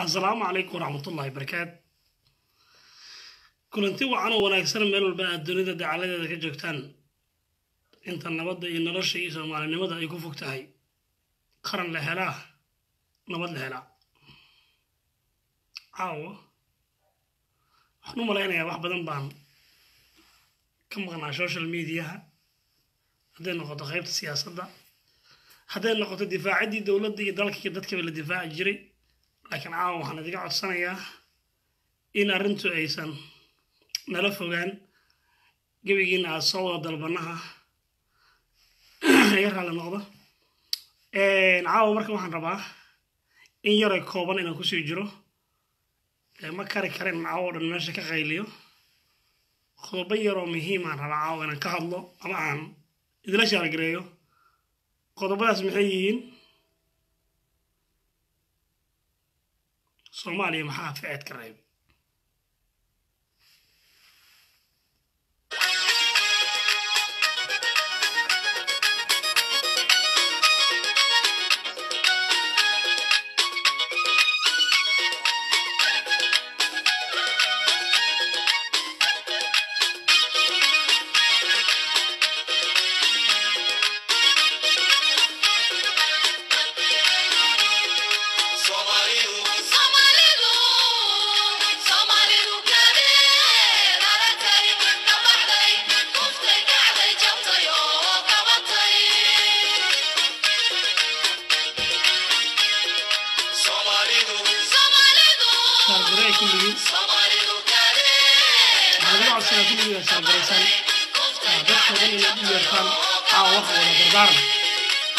السلام عليكم ورحمة الله وبركاته. كلنتي وعنا وناكسر ميلو الباء الدنيا دا على ذلك جوكتان. أنت النبض إن رش يسوع مع النبض يكون فوقتهاي. قرن لهلا نبض لهلا. عاو. حنو ملاينا يا واحد بدن بان. كم غنى السوشيال ميديا. هذه النقطة غير السياسة دا. هذه النقطة الدفاع دي دولة دي ذلك كدت كبل الدفاع الجري. لكن عاو وحنا دقعد سنة إن أرنتو أيسن نلفو جان جبيجين على الصواب دلبناها غير على النقطة عاو بركة وحنا رباه إن يرى كوبان إنه كوسي يجرو ما كاري كارين معاو الماشي كغيليو خبيرو مهيم عن رعاو أنا كهالله أما عن إذا ليش على جريو قطبات محيين Soomaaliya maxaa fiicad ka reeb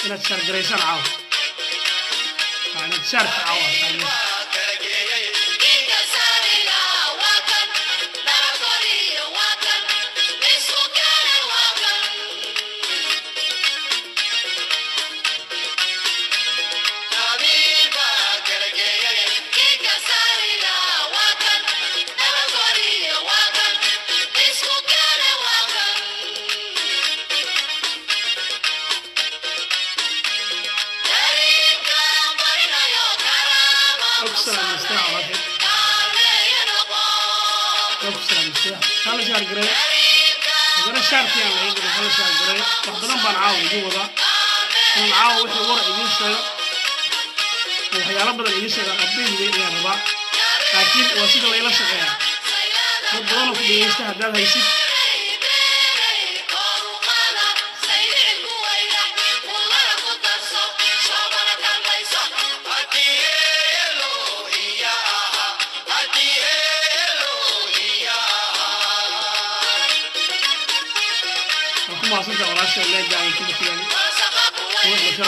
أنا تشار جريسان عاو أنا تشار عاو أنا شارك الله Somali yang itu kita warnai itu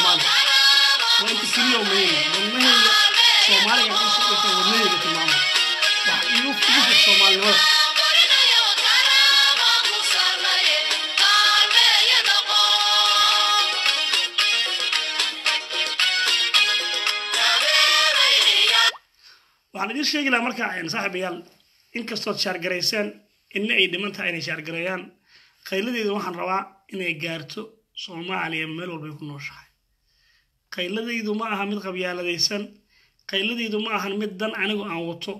mama. Wah, ini tuh Somali loh. Wah, ini sih kita mereka yang sahabial. Inkastot syargresan, ini idaman tanya syargresan. Kayla di rumah rawa ini gartu Somali yang melu berkunosha. Kayla di rumah Hamid kabiala desan. qayladaydu ma ahan mid dan anigu aan wato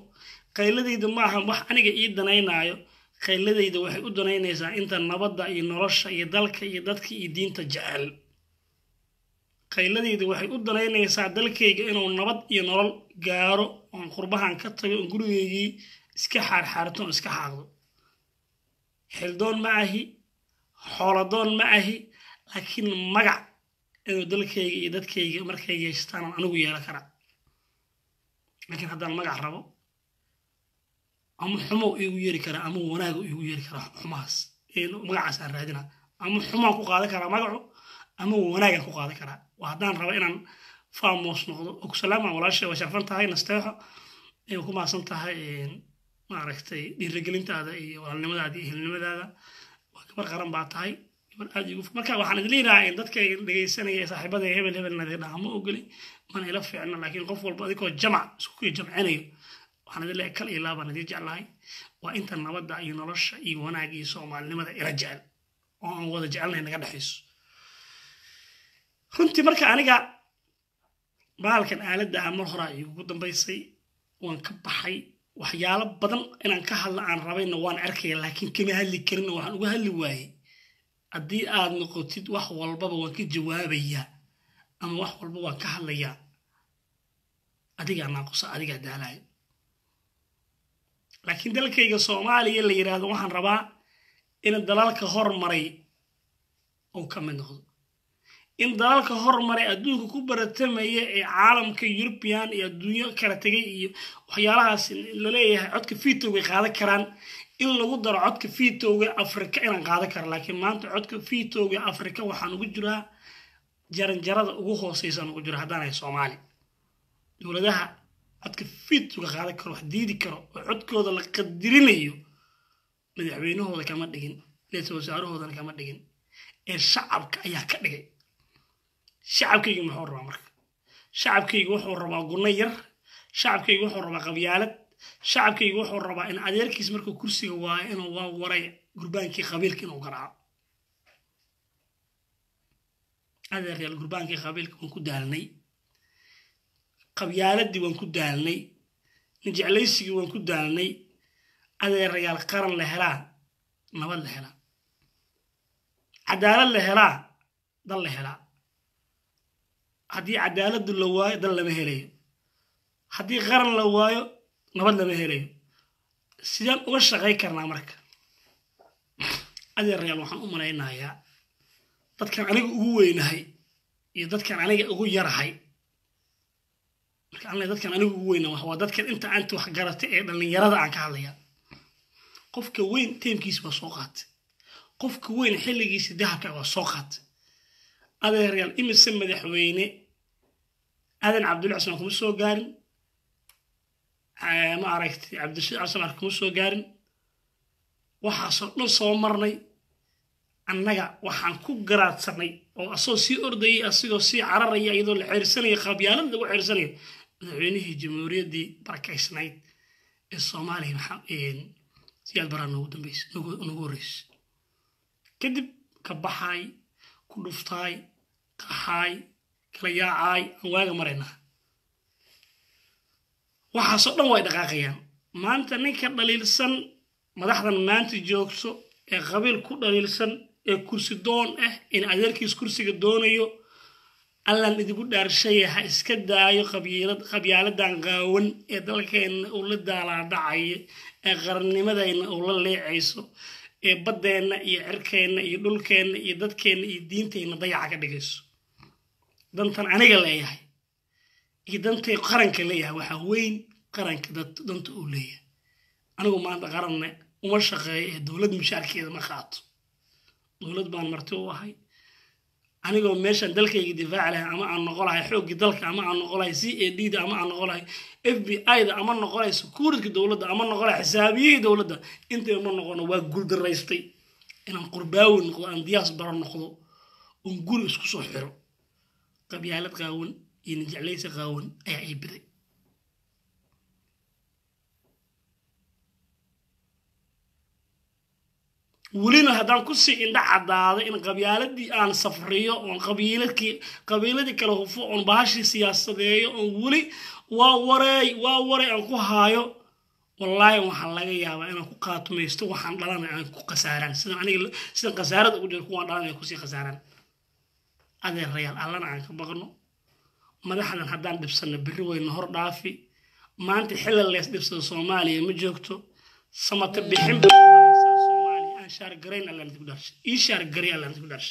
qayladaydu ma ahan wax aniga ii danaynayo qayladaydu waxay u danaynaysaa inta nabadda iyo nolosha iyo dalka iyo dadka iyo diinta jecel qayladaydu waxay u danaynaysaa dalkayga inuu nabad iyo nolol gaaro oo qurbahan ka tago gurigaygi iska xaarxaarto iska xaaqdo xildoon ma ahi xooladoon ma ahi laakiin magac inuu dalkayga iyo dadkayga markay yeeshaan anigu yeelan kara لكن هذا المقع ربو أم حمو يغير كرا أم وناغو يغير كرا حماس مقع عسان رادنا أم حمو قادة كرا مقعو أم وناغا قادة كرا وهدان ربو إنان فاموس نقضو أكسلاما ولاشي وشرفان تهي نستيحو وكما سنتهي معركتي دي الرجلين تهي ولا النمدادي هل النمدادا كبر قرن بعطاي كبر أدي يقف مركب واحد اللي راعي ضد كي لسنة صاحب هذا يهبل هبل نذير عمه وقولي ما نلف عنا لكن قف والباديكو الجمع سكوي جمعاني واحد اللي أكل إلا بندير جعلهاي وأنت النبض عيون رش يوانا جيسو معلم هذا رجال أنا وده جعلنا نقدر حس كنت مركب أنا جا بالكن أعلد عمر خراي وقدم بيصي وانكب حي وحياله بدل إن أنكحل عن ربعنا وان أركي لكن كم هاللي كرنا وهاللي واي أدي آد نقطة وحول الباب وانك جوابية أما وحول الباب وانكحل يا أدي عن ناقصة أدي عن دلائل لكن ذلك يقصو مالي اللي يراد وحن ربع إن الدلال كهر مري أو كم نخذ إن دلال كهر مري أدوه كبر التمية عالم كيوروبيان يدويا كرتجي وحيالها اللي عدك فيتو وقاعد كران إلا قدر عدك فيتو أفريقيا إن قاعد كر لكن ما أنت عدك فيتو أفريقيا وحنوجرها جرن جرد وخصيصا وجرها دانا الصومالي ولدها عدك فيتو قاعد كر وحديدي كر وعدك هذا اللي قدرينيو مدعوينه هذا كمان دقين ليش وزاره هذا كمان دقين الشعب كأيه كدقي shacabkaygu muxuu rabaa marka shacabkaygu wuxuu rabaa gunayr shacabkaygu wuxuu rabaa qabyaalad shacabkaygu wuxuu rabaa in adeerkiis markuu kursiga waayo inuu waa waray gurbaankii qabiilka inuu garaaco adeerkii gurbaankii qabiilka waan ku daalnay qabyaaladdii waan ku daalnay nijeclaysigii waan ku daalnay adeerayaal qaran la helaa nabad la helaa cadaalad la helaa dal la helaa haddii cadaalad la waayo dal lama helayo haddii qaran la waayo nabad lama helayo sidaan uga shaqay karnaa marka adeer reer waxaan u malaynayaa dadkan aniga ugu weynahay iyo dadkan aniga ugu yarahay marka aan leeyahay dadkan aniga ugu weynahay waa dadkan inta aan wax garatay ee dhalinyarada aan ka hadlayaa qofka weyn teemkiisa waa soo qaatay qofka weyn xilligiisa dahabka waa soo qaatay adeer reer imise madaxweyne adan cabdullaahi xuseen kuma soo gaarin ma aragtay cabdullaahi xuseen kuma soo gaarin waxa soo marnay annaga waxaan ku garaadsanay oo asoo si orday asigoo si cararay iyadoo la xirsanay qabyaalada lagu xirsanay madaxweynihii jamhuuriyaddii barakaysnayd ee Soomaaliya maxaan siyaad barano ugu dambeys ugu horeys kadib ka baxay كلفتاي كهاي كليا عاي واجا مرينا وحصلنا وايد دقاقيا ما أنت نيك دليل سن مدحنا ما أنت جوكسو قبل كل دليل سن كرسي دون إن أدرك كرسي دون يو الله ندي بود دارشية هسكت دايو خبيالة دانقاون يدلك إن أولد دالا داعي غرني ماذا إن أولد لي عيسو بدنا يعركنا يدلكنا يدتكنا يدينتنا ضيع كدقيس دنتن أنا قليه يدنتي قرن كليه وحوين قرن كدت دنت أوليه أنا وما قرنا ومش غي دولة مشاركة ما خاط دولة بان مرتوه هاي أنا قوم ماشي دلك يدفع عليها أما عن نقولها حق دلك أما عن نقولها زي ديد أما عن نقولها FBI ده أما نقولها سكورك دولة ده أما نقولها حسابية دولة ده أنت أما نقولنا وجود الرئيس تي إن قرباون نقول أن دياس برا نقوله ونقول إسكو صحيرو قبيلة غاون ينجع ليس غاون أي عبري ولينا هذا كسي إن ده عداد إن قبيلة دي عن صفرية وعن قبيلة دي كله فوق عن بعشر سياسة دي ولي ووراي أنكو هايو والله يوم حلاقي يا بقى أنكو قاتم يستوى حنطلنا أنكو قسارن سنا قسارة وجر كون دارنا كسي قسارن هذا الرجال الله نعنك بقرنه ما ده حدا حدا دبسنا بالروي النهار ضعفي ما أنت حلا اللي دبسنا الصومالي مجوكتو سمت بحب شار جرين الله أنت بدرش إيشار جرين الله أنت بدرش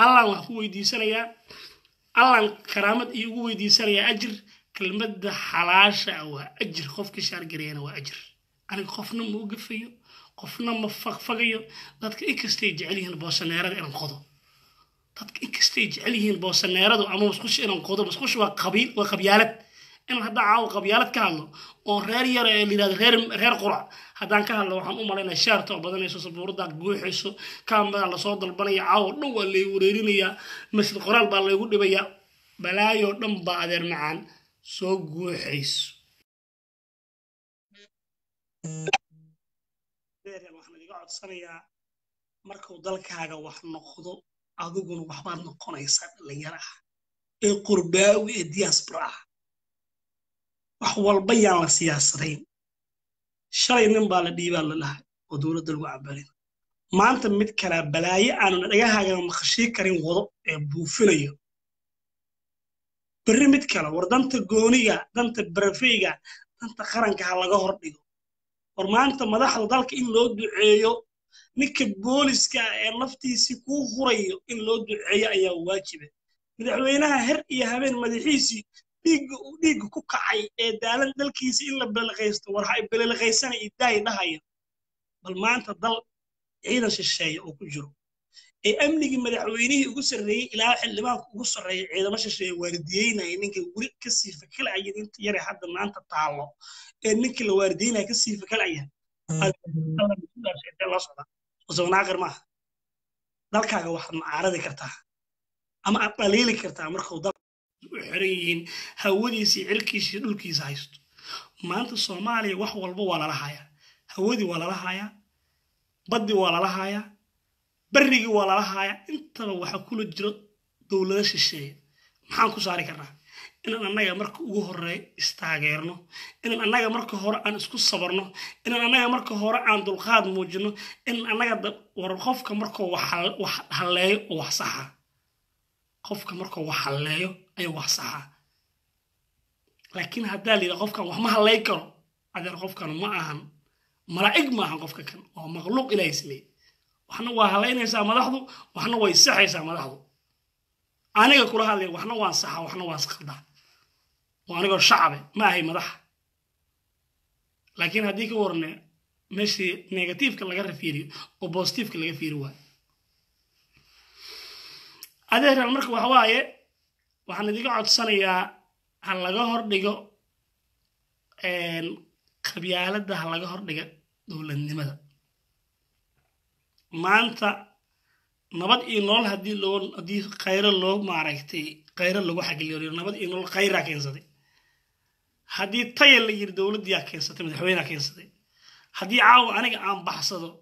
الله هو يدي سريع الله كرامة هو يدي سريع أجر كلمة حلاش أو أجر خوفك شار جرين أو أجر أنا خوفنا موقف فيه خوفنا مفق فقيه لاتك إكستيج عليه البوسن يرد إلهم خضوا لاتك إكستيج عليه البوسن يرد وأمام مسخش إلهم خضوا مسخش وقبيل وقبيالات إن هذا عاوق بيالد كهالله أو غير غير قرع هذا كهالله وحن أمر لنا شرط وبدنا يسوس بوردا جوي حسوا كان بدنا صوت البنية عاوق نو اللي وريني مثل قرال بالله يقول بيا بلا يودم بعدين معن سو جوي حس صنيع مركو ذلك هذا واحد نقضه أذوقنا وحبار نقنا يصير ليراه القرباوي الدياسبرا وحول بيان السياسيين شرعي نبال ديبال الله ودولة الوعبرين ما أنت متكلا بلاي أنا نلاقيها هذا مخشي كريم غضب بوفيليو بري متكلا وردنت جونيا دنت برفيجا دنت خرنك على جهر ديو ورمانت مداخل ذلك إن لود عيو نكب بوليس كأنفتي سكو خريو إن لود عيا يا واجبه مدحوينها هر يهمن مدحيسي ديج كوكعي دالن ذلك يصير إلا بالغيست ورحب بالغيسان يداي نهاية بل ما أنت ضل عيدا الشيء أو كجرو أمني مدحويني قصر ري إلى حل ما قصر ري عيدا مش الشيء واردينا إنك وريك كسيف كل عيد أنت يري حد ما أنت تعلق إنك الواردين هكسي في كل عيان. هذا الله سبحانه. وزونا غير ما. ذلك هو واحد معارض كرتها. أما أطليل كرتها مرخو ضل. حريين هودي سعر كيس يدل كيس عيست. ما أنت الصومالي وحول بو ولا رحايا. هودي ولا رحايا. بدي ولا رحايا. بري ولا رحايا. أنت لو حكول الجرد دولش الشيء. محاكو صاري كرتها. inaan annaga marka ugu horeey istaageerno inaan annaga marka hore aan isku sabarno inaan annaga marka hore aan dulqaad muujino inaan annaga war qofka marka wax haleeyo wax saxa qofka marka wax haleeyo ay wax saxa laakiin haddii la qofka wax ma haleey karo adeer qofkan ma ahan malaa'ig ma ahan qofka kan oo makhluuq ilaahay ismay waxna waa haleynaysa madaxdu waxna way saxaysa madaxdu aniga kula hadlay waxna waan saxa waxna waan qaldan وأنا شعبي ما هي مدح لكن هديك ورنا ماشي نيجاتيف كلا غير فيري أو بوستيف كلا غير فيري واي هذا هي المركب وحواي وحنا ديك عاد صنيع هلا جهر ديجا خبيالة ده هلا جهر ديجا دول النمذج ما أنت نبض إنول هدي لون هدي خير اللون معركتي خير اللون حق اليوريون نبض إنول خير كينسدي هدي طيل اللي يردول ديا كينسدي مدحوينا كينسدي هدي عاو أنا عم بحصده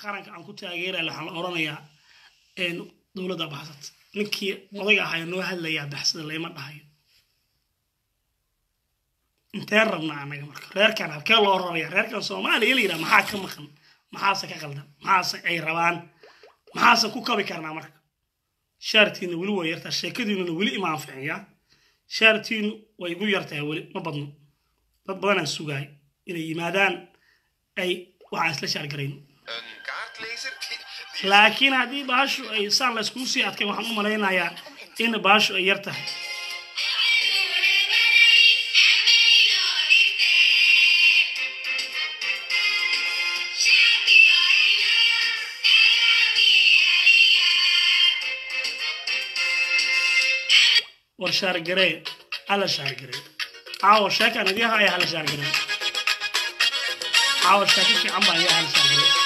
خارج عن كتير غير اللي حنا أورانيا إنه دولة ده بحصت نكية وضيعها إنه هلا يا بحصد اللي ما نهاي انتهربنا أنا جمر غير كان هالكل أورانيا غير كان صومالي اللي ده محاكم خن محاسة كقلدا محاسة أي روان محاسة كوكا بكرنا مرك شارتين ولو يرتاح شكدين ولو ما عفيا شارتين ويقول يرتاح ولو ما بدنا بدنا السجاي إلى مادان أي وعسل شارقين لكن هذه باش إنسان لسكوسي أتكلم عن ملايين يا إن باش يرتاح شهر جري على شهر جري عاو شاك أنا ديها يا على شهر جري عاو شاك في عمبا يا على شهر جري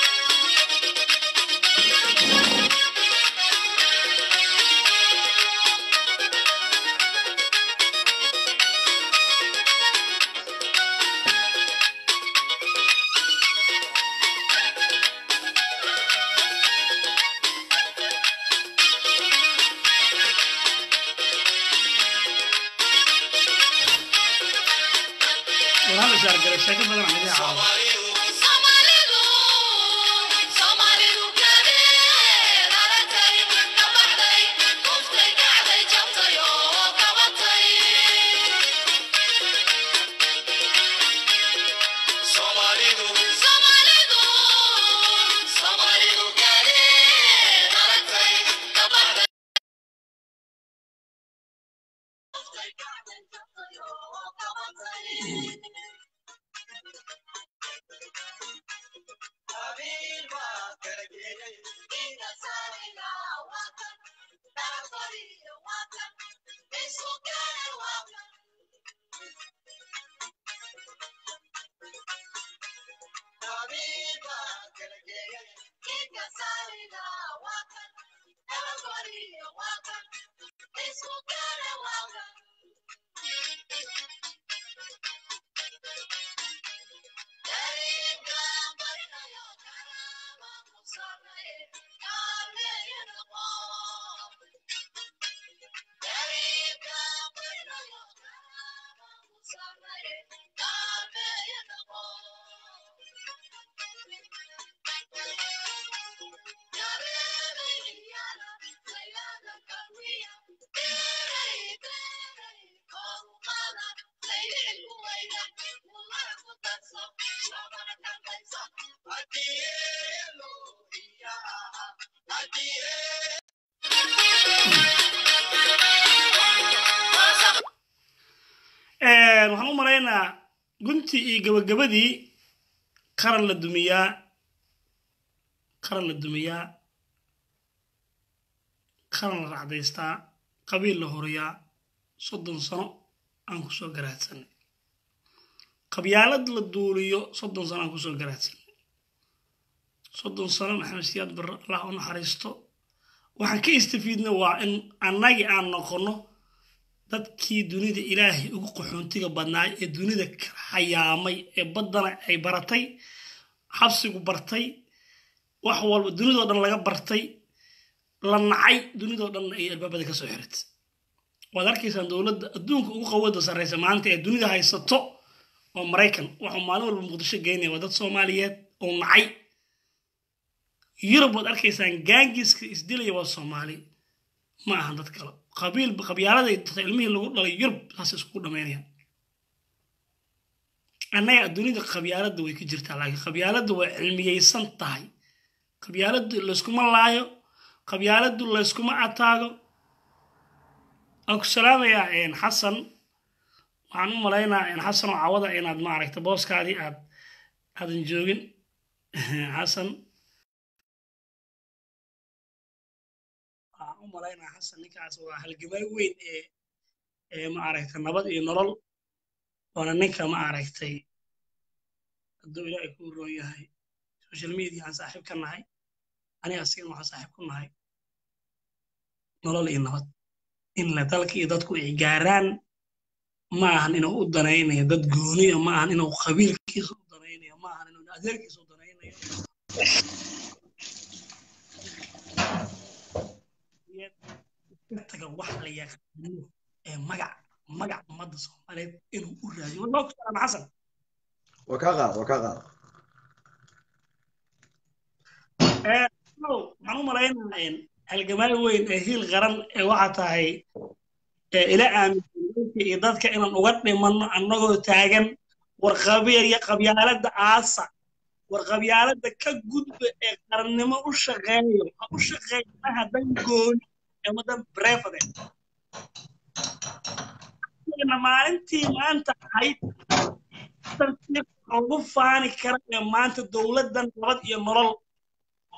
waxaan u maleynaa gunti iyo gabagabadii qaran la dumiyaa qaran la racdaystaa qabiil la horiyaa 30 sano aan ku soo garaadsanay qabyaalad la duuliyo 30 sano aan ku soo garaadsanay 30 sano maxamed siyaad bar Allah u naxariisto waxaan ka istafiidnaa waa in annagi aan noqono dadkii dunida ilaahi ugu qoxoontiga badnaay ee dunida xayaamay ee badana ay baratay xabsigu bartay wax walba dunida dhan laga bartay la nacay dunida dhan ay albaabada ka soo xirtay wad arkaysan dawladda adduunka ugu qowada sareysa maanta ee dunida haysato oo Mareykan waxa maalin walba Muqdisho geynay wad dad Soomaaliyeed oo nacay Yurub wad arkaysan gaangiska isdilay waa Soomaali ma aha dad kale قبيل بقبيالة التعلمية اللي قلت لها يرب هاسي سكور دمانيا أنا أدوني دي قبيالة دوي كجرت على قبيالة دوي علمية يسان تاهي قبيالة دو اللي اسكو ما لايو قبيالة دو اللي اسكو ما عطاقو أكو السلامة يا عين حسن وعنو ملاينا عين حسن وعوضة عين عد معرك تبوسك عدي عد نجوغن حسن ملاينا حسن نكاس وهالجماي وين ما عرفت النبض ينرل وأنا نكا ما عرفتي الدولة يكون رؤية هاي السوشيال ميديا عن صاحب كنا هاي أنا أصير مع صاحب كنا هاي نرل النبض إن لا تلك إدتكو إيجاران ما عن إنه قدرين يدت جونية ما عن إنه خبير كيس قدرين ما عن إنه نادر كيس قدرين تجا واحد ليا مجا مدرسة عليه إنه أورادي والله أكثر أنا حسن وكذا لو منو مرينا الآن الجمال وين هي الغرام وعطا هي إلى أن في إضافة كأن أوقاتنا من النجوى تاجن ورقبير يقبي على الدعاسة ورقبي على الدكجود قرن ما أوش غير ما هذا يقول مدام بريفة أنا ما أنت هاي تنتقل فاني كرم ما أنت الدولة دن رد يمرل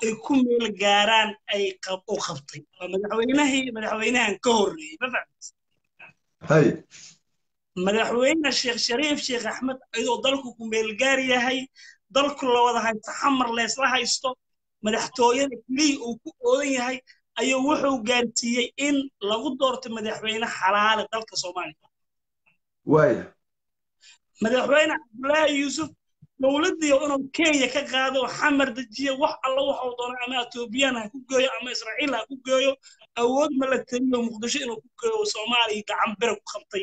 يكون الجاران أي قب أو خبطي مدحوينها كوري بفهمت هاي مدحوينها الشيخ شريف شيخ أحمد أيضا ضلكوا كم بالجارية هاي ضلكوا الله وضعها تحمر ليس راح يستو مدحتوين لي وكوري هاي ayuu wuxuu gaartiyay in lagu doorto madaxweyne xalaal dalka Soomaaliya way madaxweyne Abdullahi Yusuf dawladii inuu Kenya ka qaado xamar dajiye wax alla wuxuu doonay ama Ethiopia ku gooyo ama Israa'iil ku gooyo awood ma la tiriyo Muqdisho inuu ku gooyo Soomaaliya gacan bir ku qabtay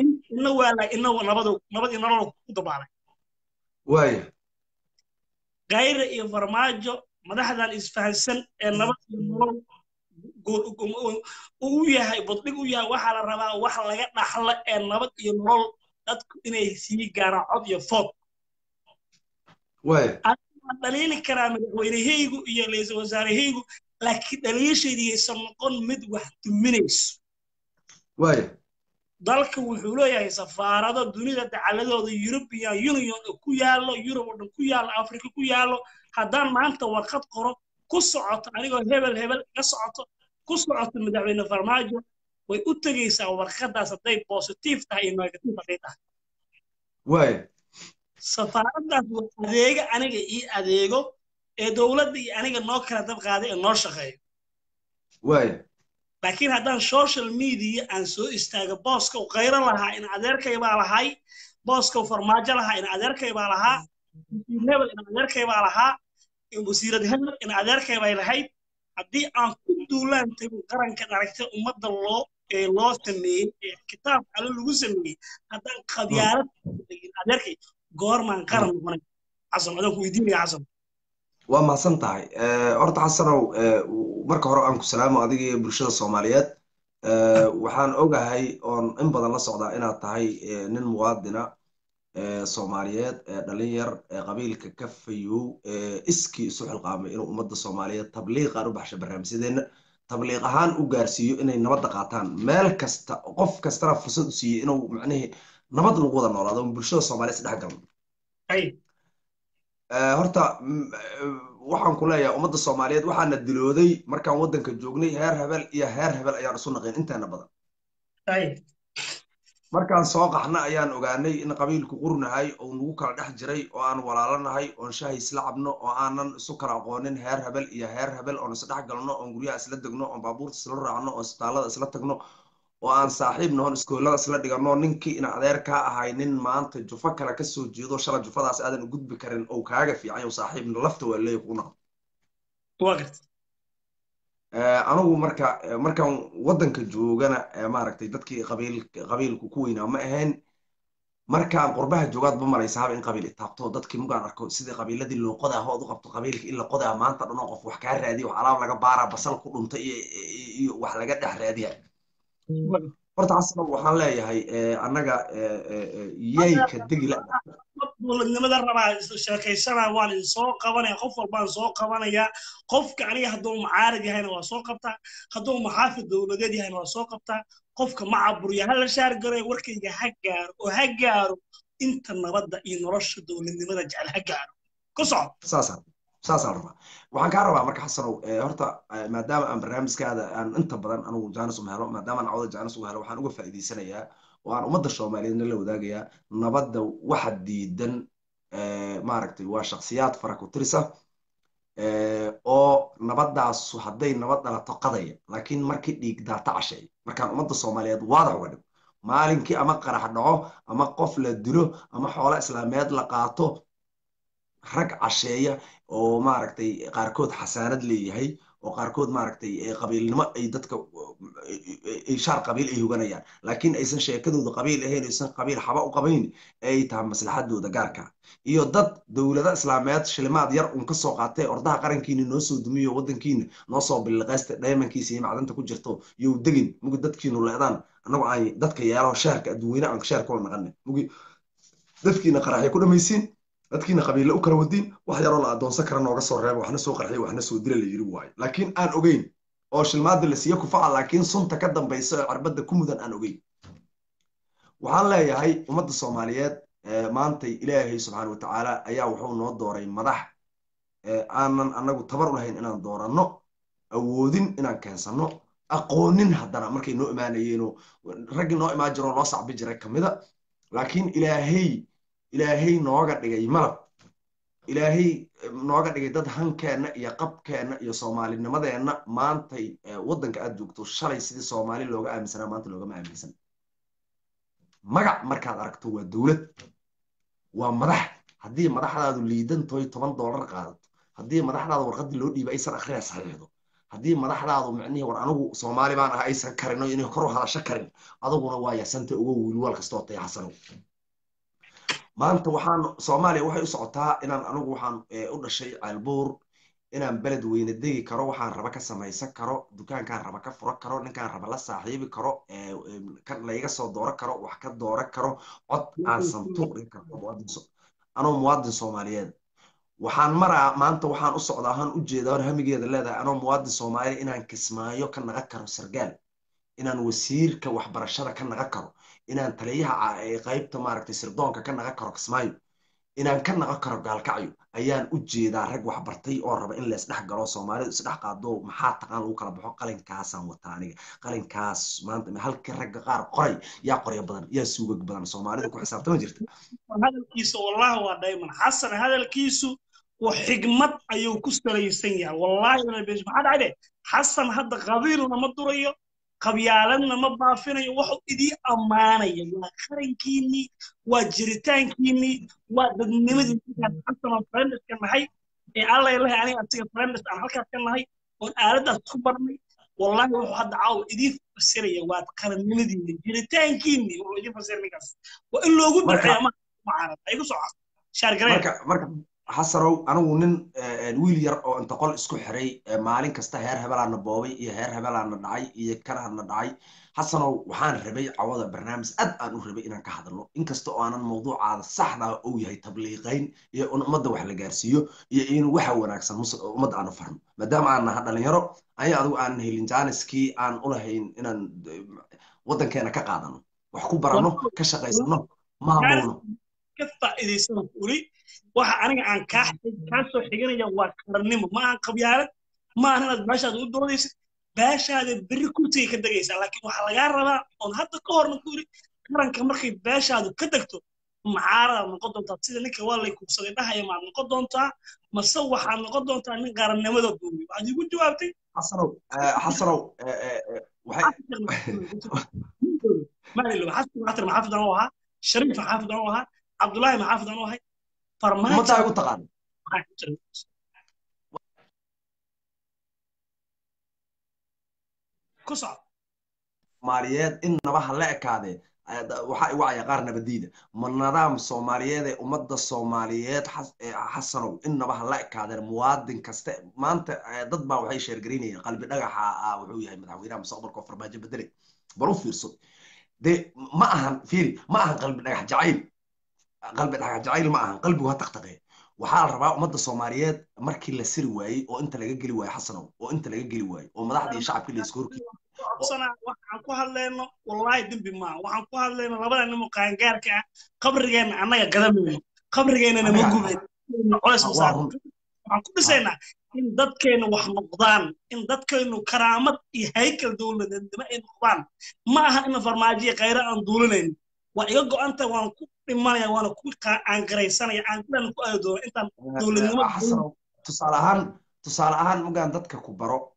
inna wala inna nabadii nolol ku dabaalay way gaar iyo farmaajo madaxdan isfahansan ee nabadii nolol oo yahay badlig oo yahay waxa la rabaa wax laga dhaxlo ee nabad iyo nolol dadku inay si gaar ah iyo foog way aan daliil karaama weynahaygu iyo leeso wasaarahaygu laakiin daliisheedii samqon mid wax tuminayso way dalka wuxuu leeyahay safaarado dunida dacaladooda European Union ku yaalo Europe oo dhan ku yaalo Africa ku yaalo haddaan maanta warqad qoro ku socoto anigoo hebel ka socoto ku socoto madaxweyne farmaajo way u tagaysaa warqadaas haday positive tahay iyo negative tahay way safaaradaas adeega aniga ii adeego ee dawladda iyo aniga noo kala dab qaaday ee noo shaqeeyo way laakiin haddaan social media aan soo istaago booska oo qayra lahaa in adeerkay baa lahay booska farmaajo lahaa in adeerkay baa lahaa level in adeerkay baa lahaa وسيرة هنا إن أدرك يبقى لهاي عدي عن كل لان تبي قرن كناركته ومد الله الله سمي كتاب على الجسمي هذا خبيارات أدرك قارمان قرن هنا عظم هذا هو يديني عظم وما صنطعي أرد عصرنا ومرك هراء عنكم السلام وعدي برشة الصوماليات وحن أوجه هاي أن بدل الصعداء إنها تهاي ننموادنا Soomaaliyeed dhalin yar qabiilka kafayu iskii isu xilqaamay inuu ummadda Soomaaliyeed tabliiqan u baxshay barnaamijyadeena tabliiq ahaan u gaarsiiyo inay nabad qaataan meel kasta qof kasta fursad u siiyo inuu macnaheedu nabad ugu wada noolaado bulshada Soomaaliyeed is dhaxgal ay horta waxaan ku leeyahay ummadda Soomaaliyeed waxaana dilooday markaan wadanka joognay heer hebel ayaan isu naqeen intaana badan ay markaan soo qaxna ayaan ogaanay in qabiilku qurnahay oo nagu kala dhex jiray oo aan walaalanahay oo shaah isla cabno oo aanan isu kala aqoonin heer hebel iyo heer hebel oo isdhex galno oo guryaha isla degno oo baabuurta isla raacno oo isbitaalada isla tagno oo aan saaxiib noon iskoolada isla dhigano ninkii in adeer ka ahay nin maanta jufa kala ka soo jeedo shala jufadaas aadan u gudbi karin oo kaaga fiican oo saaxiibna lafta waa leeyahay kuna waqti anagu markaan wadanka joogana maaragtay dadkii qabiilku ku weynaa ma ahayn markaan qurbaha joogaad ba maray saab in qabiil taabto dadkii mugaan arko sidii qabiiladii loo qodaa hood u qabto qabiilka in la qodaa maanta dhan qof wax ka raadiyo wax alaab laga baara basal ku dhuntay iyo wax laga dhex raadiyaa horta asna waxaan leeyahay annaga yeeyka digila dowladnimada rabaa sheekaysana waa la soo qabanaya qof walbaan soo qabanaya qofka aniga hadduu mucaarad yahayna waa soo qabtaa hadduu muxaafid dowladeed yahayna waa soo qabtaa qofka ma caburiya hala shaar garay warkayga ha gaaro oo ha gaaro inta nabadda iyo nolosha dowladnimada jecel ha gaaro ku soco saasaan rabaa waxaan kaa rabaa marka xasanow horta maadaama aan barnaamijkaada aan inta badan anugu jaanis uma helo maadaama aan cawda jaanis uga helo waxaan uga faa'iidaysanayaa وأنا أمد الشوماليين اللي وداجيا نبض واحد ديدن معركتي وشخصيات فرق وترسة أو نبض على الصحدين نبض على التقضية لكن مركي يقدر تعشى مركان أمد الشوماليين واضع ولد مالين كي أما قرح نعه أما قفل الدلو أما حوالي إسلاميات لقاته حرق عشية أو معركتي قاركود حساند لي هي وقاركود معركتي قبيل ما يدتك إشار قبيل إيهوجانيان لكن إيسن شيء كده قبيل إيه إيسن قبيل حباء وقبيل أي تهم مسلحات دو دجاركا إيو ضد دولة إسلاميات شلمات ير ونقص وقعته أرضها قرن كين الناس ودمية ودن كين نصاب بالغاز دائما كيسي معدن تكون جرتو يو دقن ممكن ضد كين ولا إذن أنا وعي ضد كي يراه شارك دوينا عن شارك ولا نغني ممكن ضد كين قرحي كلهم ميسين dadkiina qabiil u kala wadin wax yar oo la adoon sakar nooga soo reebo waxna soo qarxay waxna soo dilay yiri waay laakiin aan ogeyn oo shilmaad la siiyo ku facal laakiin sunta ka dambaysa arbada ku mudan aan ogeyn waxaan leeyahay ummadda Soomaaliyeed maanta Ilaahay subhanahu wa ta'ala ayaa wuxuu noo dooray madax aanan anagu tabar u lahayn inaan doorano awoodin inaan keensano aqoonin haddana markay noo imaanayeen rag noo imaan jiro loo saabi jiray kamida laakiin Ilaahay nooga dhigay malab Ilaahay nooga dhigay dad hankeena iyo qabkeena iyo Soomaalinimadeena maanta wadanka aad joogto shalay sidii Soomaali looga aaminsanaa maanta looga ma aaminsan magac markaad aragto waa dawlad waa madax haddii madaxdaadu liidantoy $10 qaadato haddii madaxdaadu warqadii loo dhiibay aysan akhriya saxiixdo haddii madaxdaadu macnihi war anigu Soomaali baan ahay aysan karino inay kor u hadasho karin adaguna waa yaasanta ugu wiilwal kasto tay xasano maanta waxaan Soomaaliya waxay u socotaa inaan anigu waxaan u dhashay Caalbuur inaan balad weyne degi karo waxaan raba ka samaysan karo dukaankaan raba ka furo karo ninkaan raba la saaxiibi karo kan la iga soo dooran karo wax ka dooran karo cod aan santuuqin karo anoo muwaadin Soomaaliyeed waxaan maraa maanta waxaan u socdaa han u jeedaa hamigeeda leedahay anoo muwaadin Soomaaliya inaan kismaayo ka naga karo sargaal inaan wasiirka waxbarashada ka naga karo inaan taliyaha qaybta maaragtay sirdoonka ka naga karo kismaayo inaan ka naga karo gaalkacyo ayaan u jeedaa rag wax bartay oo raba in la isdhex galo Soomaalidu isdhex qaado maxaa taqaan ugu kala baxo qalinkaasaan wata aniga qalinkaas maanta halka ragga qaar qoray yaa qoryo badan yaa suugag badan Soomaalidu ku xisaabtama jirta hadalkiisu wallahi waa dayman xasan hadalkiisu وحكمت أيو كسر يسنيا والله أنا بيجي ما حد عليه حسن هذا قبيل وما مضرية قبيالنا ما بعرفنا واحد إدي أمانة يلا خرين كيني وجرتان كيني ونمد حتى ما فرندس كان هاي الله يلا يعني أصير فرندس أنا هالك كان هاي وأردت تخبرني والله واحد عاو إدي فسرية واتقرن نمدي جرتان كيني وإدي فسرني كاس وإلا وجود الحياة ما عارف أيقو صعب شارقين مركب حصروا أنا ونن الويلير أو انتقال إسكو حري معلن كسته هير هبل عن البابي يهير هبل عن الدعي يكره عن الدعي حصروا وحان ربيع عوض برنامج أد أنو ربيع إنك حضرلو إن كسته أنا الموضوع على الصحراء أو يهي تبليغين يأون مدة وحلا جارسيو يأين وحول أكثر مصر مدة عن فرم ما دام عنا هذا اللي يرى أي أدو عن هيلينجانسكي عن أولهين إن وطن كان كقاعدنا وحكوا برانه كشقيسنا ما بونه كثة إذا سنة أولي وأنا عن كحد كاسو حجنا جوار كرنيم ما عن قبيلة ما أنا باشا دور ديس باشا هذا بركوتي كده جيس لكن وحلاقة ربع on هذا كور نقولي كرن كمرخي باشا هذا كدكتو معارض نقدم تفسير إنك والله كوسا ده هي مع نقدم تا مسوح عن نقدم تا من كرنيم هذا دوري عاد يقول جوابتي حصلوا وحي ما اللي حصل عتر محافظ نوها شريف محافظ نوها عبد الله محافظ نوها ما تعرفوا تقارن. كسر. ماريات إن نباح لا كاده وعي قارن بديده من نظام الصوماليات ومدة الصوماليات حصلوا إن نباح لا كاده مواد كست ما أنت ضد ما وحي شرقيني قلب نجح وحويه متعويرة مصابر كفر باجي بدري بروف يرصد ده ما أهم فيري ما أهم قلب نجح جعيل قلب العجائل معهم قلبه هتقطعه وحال ربع مدة الصوماليات مركي للسر واي وأنت لا جلي واي حسنوا وأنت لا جلي واي وما راح الشعب كله يذكرك أصلاً وعنكوها لنا والله يدب بما وعنكوها لنا ربنا إنه مكان جارك قبر جينا عنا يقدم قبر جينا أنا موجود علاش مصاب عنكوه سينا إن ضد كانوا وحنقضان إن ضد كانوا كرامة يهيكل دولنا دماء نقضان معها إنه فرماجية غير عن دولنا ويجو أنت وعنكو إيمانيا وأنا كل كأنغريسنا يا أنغريسنا كأيدو أنت دولنا حصلوا تصالحان ممكن دتك كبروا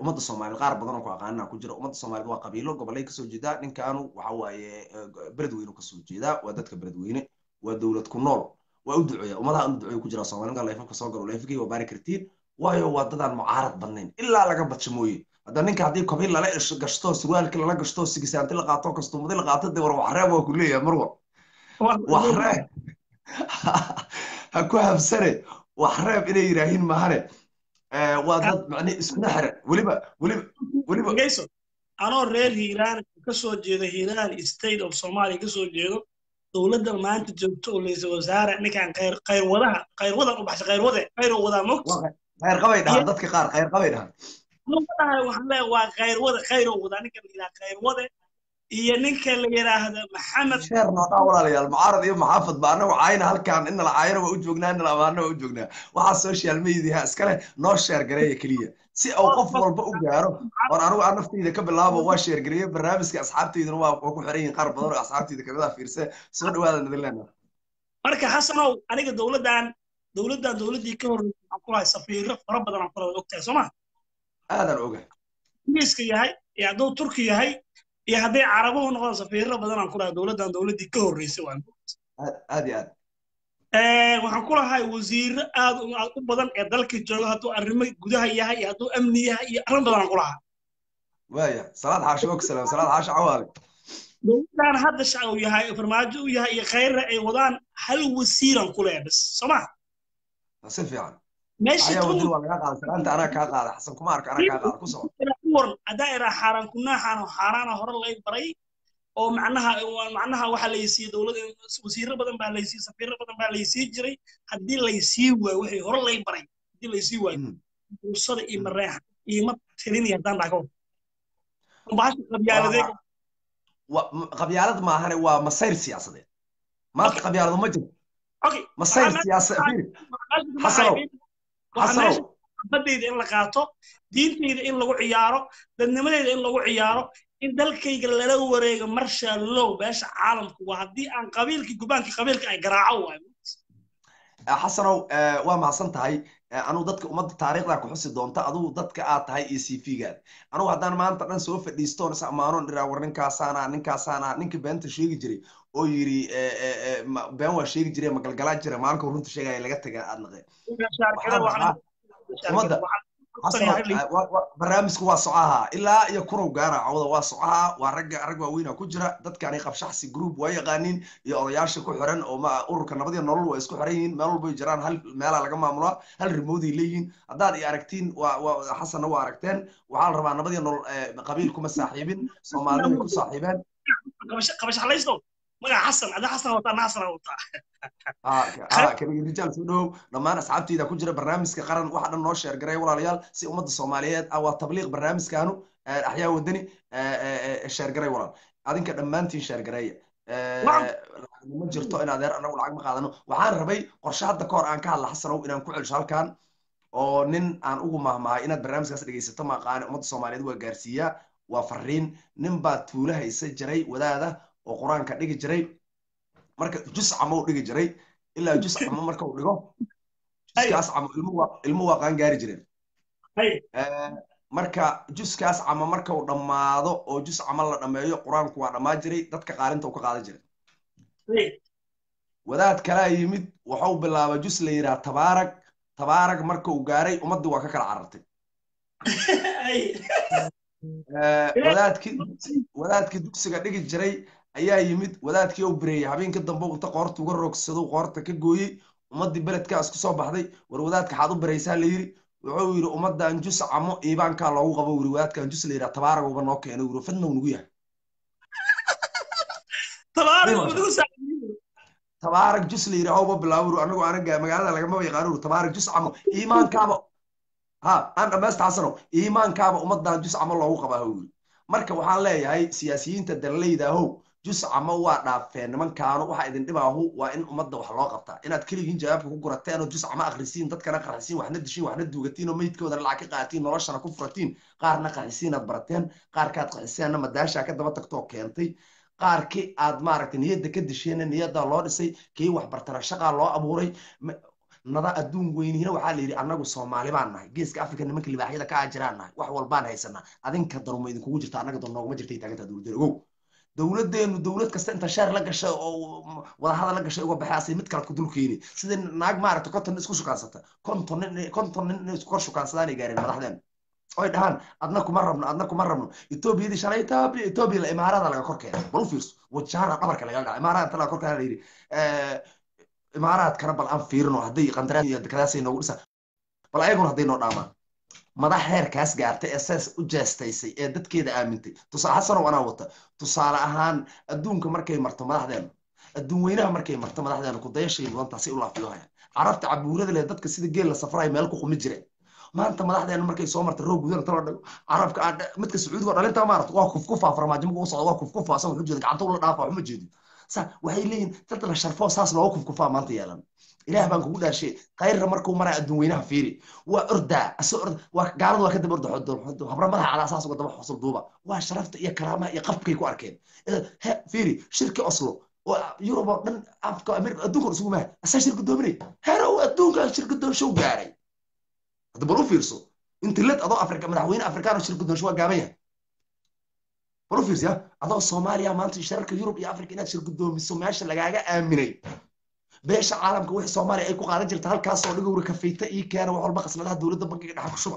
أمد الصومال الغرب بدنا كأقارنا كجرا أمد الصومال هو قبيلة قبلة كسوجدا إن كانوا وحوي بردوينو كسوجدا ودتك بردوينه ودولة كنور وأدعية وما ذا أدعية كجرا الصومال قال لا يفك صاقر ولا يفكي وبارك رتير ويو ودد عن معارض بنين إلا على قبة شموي هذا إنك عديب قبيلة لا قشطة سروال كلا لا قشطة سجسان تلقى عطاك استومد تلقى عطاك دور وحرام وكلية مروع وحرام هكوها بسنة وحرام إلى يراهين مهارة وضد معني اسم نحر ولبا جيسو أنا ريل هيران كسر جيده هيران استيد أو سومالي كسر جيده دولة دل ما أنت جبتوا اللي وزارة إنك عن غير وضع وبحث غير وضع مكس غير قبيلها ضد كقار غير قبيلها نقطة وحلا وغير وضع إنك إلى غير وضع ينك اللي يراهد محمد شر نطاورة لي المعارض يوم محافظ معنا وعاينا هل كان إن العايرة وأوجوجنا إن الأمانة وأوجوجنا وعلى السوشيال ميديا هاسكله نشر قرية كلية سي أوقف والبقوة يعرف وأنا أروح أنا فتيدة قبل لها واشر قرية برنامج كأصحابتي يدروا وكم حريين قرب ضرر أصحابتي ذكر لها فيرسة صدق هذا ندلنا مركز حسنو أنا قد دولة دي كور عقولها سفير ربنا عقولها وقتها سمع هذا الوجه ميسكي هاي يعدو تركي هاي يا هذي عربون غاص في الرب بدنا نقولها دولة دي كور يسوون هذه وحنقولها هاي وزير بدنا يدلك الجوله تو الرمي جودها يا تو أمنيها يا رب بدنا نقولها ويا صلاة عاشوك سلام صلاة عاش عوالي دولة هذا الشعب يا هاي فرماجو يا هاي خير أي وضعنا هل وزير نقولها بس سمع نصيف يعني ماشي تقول أنت أنا كاغال حسنكم معك أنا كاغال كسر دائرة حرام كنا حرام هرول لا يبري أو معناها واحد ليسي دولة وسير بدن بها ليسي سفير بدن بها ليسي جري هدي ليسي ووحي هرول لا يبري هدي ليسي وين وصل إمراه إمت تريني هدان لكم وبعش قبيالة ذيك وقبيالة ما هني ومسير سياسة ذي ما قبيالة ما جد أوكي مسير سياسة فير حصلوا حصلوا بديد إن لقاته دينتيد إن لو عياره دنمديد إن لو عياره إن دلكي قال له وريق مرشا لو باش عالم وهدي عن قبيلك جبانك قبيلك أي قراعوه حسنوا وما حسنت هاي أنا ضدك أمد التاريخ لك وحسي دونتا أدو ضدك آت هاي إي سي في قال أنا وهدان ما أنت نسوي في ديستور سأمانون نراور ننكاسانا ننك بنت شيء يجري أو يري بين وشيء يجري مقلقلات جري مالك ورنت شيء قال لقتك أدلغي وماذا برنامجك واسعها إلا يكرو جارة عوض واسعها ورجع وينه كجرة ضد يعني قب شخصي جروب وياقانين يقريش كحران أو ما أورك نبضي النور ويسكحرين ما نلبي جيران هل ما على جماعة ملا هل رمودي لين أدار ياركتين وحسن واركتين وعلى ربع نبضي النور قبيلكم الصاحبين صومالكم صاحبان قبش على يسلو ما حسن هذا حسن وطا ناصر وطا كبير رجال سنهم لما أنا صعبتي إذا كنت جرى برنامج كقرن واحد من نوشر جراي ولا ريال سي أمد الصوماليات أو تبليغ برنامج كانوا أحياء ودني الشهر جراي ولا هذين كان لما أنتي شهر جراي لما جرتوا أنا دار أنا والعقم قاعدنا وحان ربي قرشات دكار عن كهلا حسنوا إن كل شهر كان أو نن عن أقوم مع إن برنامج كسر جيسي طبعا قان أمد الصوماليات وجارسيا وفرين نبات وله يسجري ولا هذا وقرآن كان يجي جري مركب جزء عمود يجي جري إلا جزء عمود مركب ولقاه كاس عم الموقع كان جاري جري مركب جزء كاس عم مركب ولما هذا أو جزء عمل لما يجي قرآن كوارا ما جري تذكر قارن توك قاعد جري وذات كلام يمد وحب الله جزء ليرا تبارك مركب جاري وما دوا ككل عرتي وذات كدوس قاعد يجي جري ayaa yimid wadaadkii oo bareeyay habeenkii dambe uu qoorta uga roogsaday qoorta ka gooyay umadii beledka isku soo baxday war wadaadka xad u bareeysaa la yiri wuxuu yiri umadan jus camo iibaanka lagu qabo wiri wadaadkan jus la yiraahdo tabaarag uba noo keenay wiri fadna uu nugu yahay tabaarag wuxuu saameeyay tabaarag jus la yiraahdo uba bilaawru anagu anaga magaalada laga ma yaqaan tabaarag jus camo iimaankaaba aan dhammaast xasano iimaankaaba umadan jus camo lagu qabaa wiri marka waxaan leeyahay siyaasiyiinta dalaleyda ahow جس عما وعنا فين من كانوا واحد إنما هو وإن أمضى وحلاقة بتاع إن أتكلم إن جابك وكون رتانه جس عما أخرسين تذكر أخرسين وحندشين وقتين وميت كودر العكي قاتين ورش أنا كفرتين قار نقحسين أتبرتين قار كات قحسين أنا مداش كده ما تقطع كينتي قار كي أدمارك نيد كدشين نيد الله رسي كي وحبرت رشقة الله أبوري نضع الدون وين هنا وحالي أنا قصة معلم عنا جيسك أفريقيا نمك اللي بعيدا كأجرنا وحول بنا هيسنا هذين كدروا ما يدكوا جرت أنا كدرنا وما جرت يتقدر دول dawladdeenu dawlad kasta inta shar la gashay oo wada hadal la gashay uga baxaysay mid kale ku dulkeenay sida naag maaragta konton isku shuqaansata konton isku kor shuqaansadaan gaarin madaxdeen oo dhahan adna kuma rabno Ethiopia shalay taabri Ethiopia la imaarada laga korkeeyo bal u fiirso wajahana dhabarka laga dhacay imaarada la korkeeyo yiri imaarada kana bal aan fiirno haday qandaraan iyo dikadaasay noogu dhisa bal ayaguna haday noo dhaamaan madax heerkaas gaartay SS u jeestaysay ee dadkeeda aamintay tusaale xasan oo ana wata tusaale ahaan adduunka markay marto madaxdeen adduun weynaha markay marto madaxdeen ku dayashay wadanta si u laafiyo haya carabta cabuurada leh dadka sida geel la safray meel ku qumi jireen maanta madaxdeen markay soo marto roog gudan tala dhago carabka midka sacuudiga dhalinta maarto waa kufkufa farmaajo mugu socdo waa kufkufa soo xujida gacanta ula dhaafa xuma jeedo sa waxay leeyeen dad la sharfo saas loo kufkufa maanta yeelan إلى بانك ولا شيء غير مركو مرة دوينها فيري وأردا أسرد وقعدوا وكده برضه حدوا خبر مرة على أساس وقدام حصل دوبا وشرفت يا كرامة يا قبكي كواركين ها فيري شركة أصله ويوروبا من أفريقيا أمريكا أدوكر سووا معه أساس شركة دومري هرو أدوكر شركة دون شو جاري هذا برو فيرسو أنت لات أضاء أفريقيا من حوين أفريقيا وشركة دون شو جامية برو فيرس يا أضاء الصوماليا ما أنت شركة يوروب يا أفريقيا شركة دون الصوماليش اللي جاية أميني بيش عالم كويح صومالي أي كوقارن جرت هالكاس ولقوا ركفيته إيه كان وحول بقص لها دولة بقى نحكي شو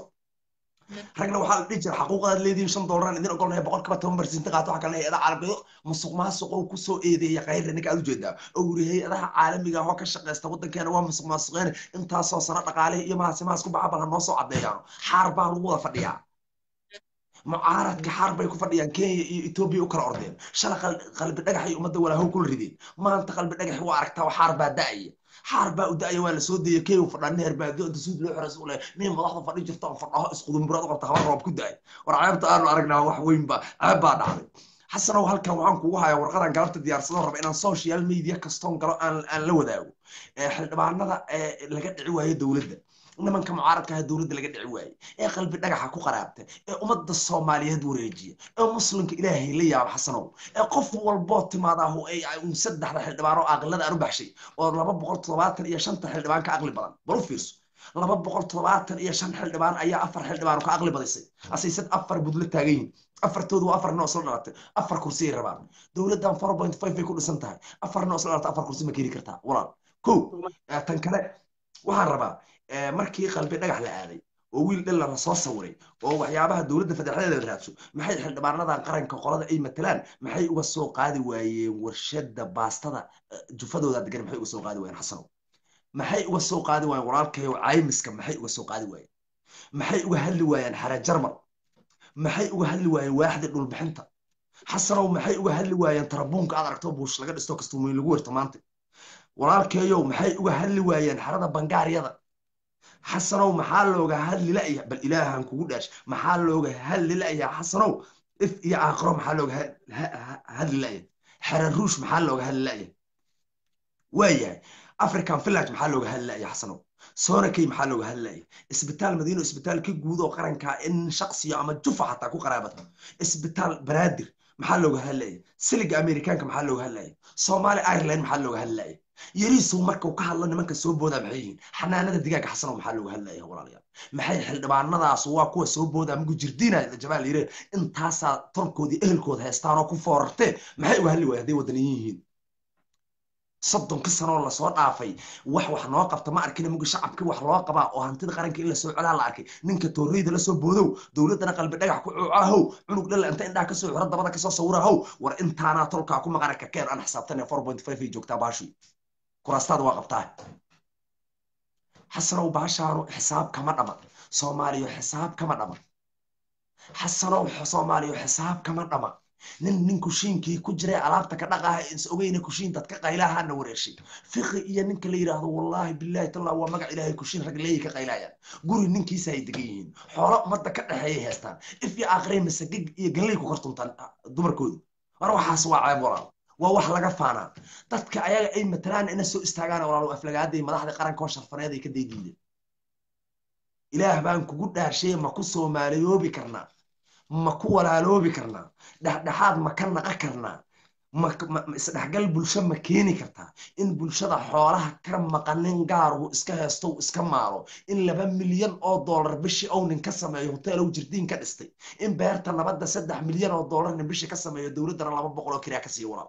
رجلا وحال نجر حقوقه اللي دي مشان ضروري إننا قلنا بقول كبتهم برزين تقاطع كنا هذا عربي مسوق ما سوق وكسو إيه ذي غير إنك أدو جدا أوري هذا عالم يجا هو كشق يستودن كان وهم مسوق ما سوقين أنت صرتك عليه يا ما سمعت كوب عبارة النص عبيان حرب الوضع فديع معارض كحرب يكون فديان كي إثيوبيا وكرة أرضين شلق قلب النجح يمد ولا هو كل ردين ما أنت قلب النجح وعركتها وحرب داعية حرب وداعية ولا سودية كي وفرنا نهر بعد السود العرس ولا مين ملاحظة فريج يفتح فرقها يسقون براد وقتها ورب كل داعي ورعاية تقارن عرقنا وحوين با عباد عليه حسنا وهالكم وعنكم وهاي ورقنا قربت ديار صدر بين السوشيال ميديا كستون قرأ أن لو ذاو إحنا بعنا لقد عوا هي دولتنا إنما كم عارض كهدول دل قد عواي قلب النجاح كو قرابته أمد الصومالية دوريجية مسلم كإلهي ليا حسنو قف والباط ما هو أي مسدح رح الدبارو أغلى أربع شيء والله بقول طلبات يا شنطة الدبان كأغلى بدن بروفيس والله بقول طلبات يا شنطة الدبان أي أفر الدبارو كأغلى بدسي أسيسد أفر بدل التاجين أفر تود وأفر نوصل نرت أفر كرسي ربان دولة دام 4.5 في كل سنتها أفر نوصل نرت أفر كرسي مكيري كرتها ولا كو تنكله وهالربا مركي قلب النجاح لعالي وويل دل رصاصوري أو وحيابها الدولة فدرحنا للرأسو ما حد حد بعرض عن قرن كقرض أي مثلاً ما حد وسوق عادي وورشد باستنا جفدوا ذات جرم حد وسوق عادي وين حصلوا ما حد وسوق عادي وين ورالك عايمس كم ما حد وسوق عادي وين ما حد وهل وين حرج جرمر ما حد وهل وين واحد يقول بحنته حصلوا ما حد وهل وين تربونك على ركتوب وش لقد استوكستوا من الجور طمانتي ورالك يوم ما حد وهل وين حرض بنجاري هذا حسنوا محلوجا هل لا بل إلههم كودش محلوجا هل لا حسنوا إف يا عقرب محلوجا هل لا حرروش محلوجا هل لا ويا أفريقيا فلات محلوجا هل لا حسنوا سوركي محلوجا هل لا إسبتال مدينة إسبتال كي جودو قرن كإن شخص يعمل جوفة حتى كو قرابته إسبتال برادر محلوجا هل لا سلج أمريكان كمحلوجا هل لا صومالي أيرلاند محلوجا هل لا يريسو مركو كهلا نمك سوبودا محيين حنانة الدجاج حسنوا محلو هلا يا وراليا محي حل بعد نضع صوا كوا سوبودا مجو جردينا الجبال يري انت هسا تركو دي اهلكو ده استارو كفورته محي وهلو هدي ودنيين صدم كسر الله صور عافي وح نواقف تما أركينا مجو شعب كي وح نواقفه وهنتد قرنك إلا سوي على العكي نك توريد إلا سوبودو دولتنا قلب دجاج حكوا عهو عنو كلا أنت إنداك كسر رد بدك كسر صورة هو ور انت أنا تركو أكون مقارنك كير أنا حسابتني 4.5 في جوك تباشي كراستاد واقبتاه حسنوا بعشرة حساب كمان أمر صومالي حساب كمان أمر حسنوا صومالي حساب كمان أمر نن كوشين كي كجري علاقتك كنقاه إنس أوين كوشين تتكق إلها أنا ورشي فقيا نن كليره والله بالله تلا ومقع إلهي كوشين رجليه كقيلايا قولي نن كي سيدقين حرام مرة كنا حيه هستان إف يا آخرين مسجج يجلي كقرطن تن دبر كود أروح أسوى عيب وراه ووح لقى فانا تذكر أيها أي متران إن السوق استعجانا ولا لو أفلقات دي ما راح لقرن كوش الفريادي كده يجيلي إله بان كوجد هالشيء ما كوسو ماليو بكرنا ما كوا لالو بكرنا ده حاد ما كنا أكرنا ما استحقل بلشة مكيني كرتها إن بلشة حوالها كرم مقنن جارو إسكها استو إسكمارو إن لبن مليون أو دولار بشي أو ننكسر ما يهتل وجردين كدستي إن بيرت الله بدأ 7 مليون أو دولار نبشي كسر ما يدور درا الله بقوله كرياكسي ورا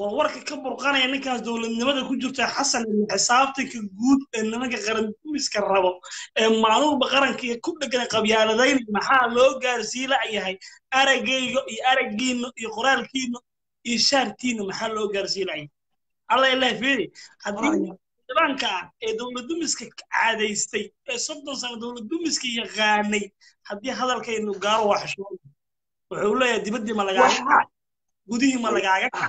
war warka ka burqanaya ninkaas dawladnimada ku jirta Xasan xisaabta ka guud ee nimanka qaran miska rabo ee maaluba qaranka ku dhagan qabyaaladayn maxaa loo gaarsiin laayahay aragaygo iyo aragiino iyo qoraalkiino iyo shartiino maxaa loo gaarsiin laayahay alla ilaahay fiiri haddii nimanka ee dawladdu miska caadaystay ee sabdo san dawladdu miska yaqaanay haddii hadalkaynu gaaro wax soo wuxuu leeyahay dibadii ma laga gudii ma laga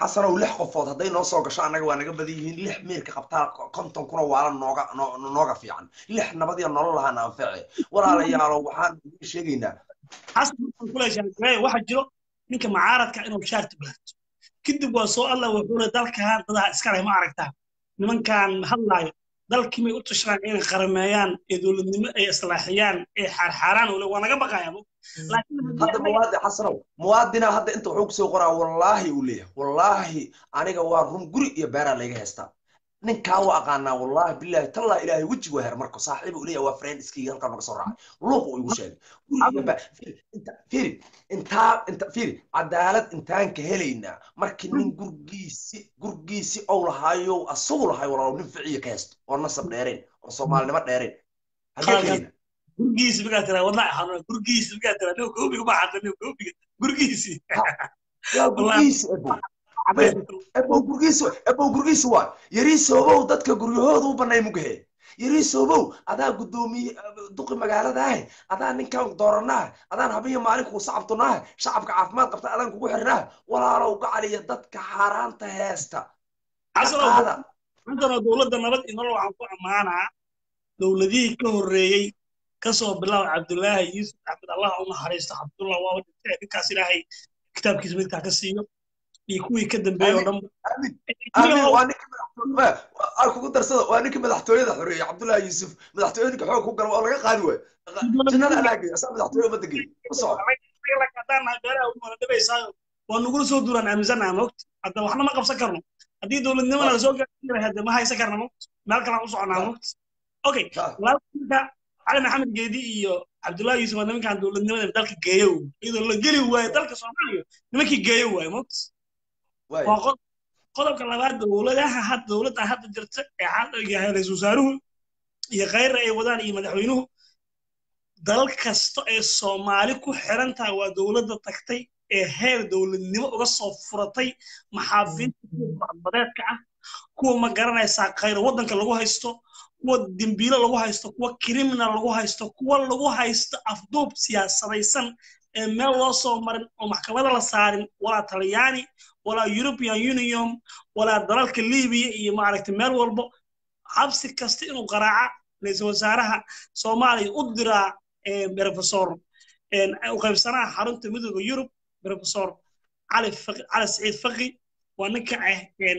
حسنوا لحقوا فوضى دي نوصوا قشعنا وانا قبديهين لح ميرك قبتها قمتن كنا وعلا نوغا في عن لح نبدي نرولها ننفعي ولا ليا روحان شيقينا حسنوا كل شيء واحد جلو منك معارض كأنه بشارت بلات كدبوا سوء الله وحولة دالك هان تضع اسكاري معاركتها لمن كان هلا دالك ما يقولتشران اين خرميان يدول النماء اي اصلاحيان اي حرحاران ولو وانا قبقى يابو هذا مواد حسنوا موادنا هذا أنتوا حوكسوا قرا والله وليه والله أنا جوارهم قري يبرر ليه هستا نكاو أقنا والله بالله تلا إلهي وجه وهر مركو صاحب وليه وفرنس كي يلقى مركو صراع لوقو يوشل أنت فيري عدالة إنتان كهلينا مركنين قرقيسي أو لهايو الصور هاي وراو نفعي كاست والنصب نيرين والصومال نمر نيرين هذا قرقيسي بقاتنا والله حنون قرقيسي بقاتنا نو كوبي وبعد نو كوبي قرقيسي يا قرقيسي أبو قرقيسي أبو قرقيسي واي يريس أبو ضدك قرقيهود وبناي مجهه يريس أبو هذا قدومي دق مجال ده هذا نكون دورناه هذا هبيه مالك وصعبتناه شعبك عفمان قبت أنا كوبي حرناه ولا روق علي ضدك حرام تهاستا هذا عندنا دولة نرد إن الله عن معنا دولة ذيك هو الرئي كسر بالله عبد الله يوسف عبد الله عمر حريص عبد الله واود كاسر هاي كتاب كتبه كاسيو يكون يقدم بيو نم أنا وأنا كمل ما أكو قدر صدق وأنا كمل حتوري ذحري عبد الله يوسف مل حتوري كحوك وقر والله قادوة جنا نلاقي أصلا مل حتوري ما تجي صح لك هذا ما جرى وما ندبي صار ونقول صوت دوران عمزنا عموت هذا وإحنا ما قب سكرنا هذه دول النمل الزوجة هذا ما هي سكرنا موت ما لك نعوص عنا موت أوكي لا على محمد جدي عبد الله يوسف أنا ممكن دول النمل ذلك جايو إذا الله جريوا ذلك صنعوا نمكي جايوا موت وقد قلبك لبعض دولتها حتى دولتها حتى جرت حتى جهرز وزاره يغير أي ودان يمدحونه ذلك است الصومالي كحرنتها ودولة تكتي هير دول النمو والصفرتي محافين بعض كع كوا مجرنا يساقير ودن كلوها يستو ودنبيلا لوها يستو وكريمنا لوها يستو ولوها يست أفضل سياسة رئيسا ما الله صومر ومحكمة الله صارم ولا ترياني ولا يوروبيان يونيون ولا الدلالك الليبي معركة مال والبو حبس كاستين وقراعة ليس وزارها صومالي أدرى بروفيسور وقبل سنة حرمت مدرب يوروب بروفيسور على سعيد فقي وأنك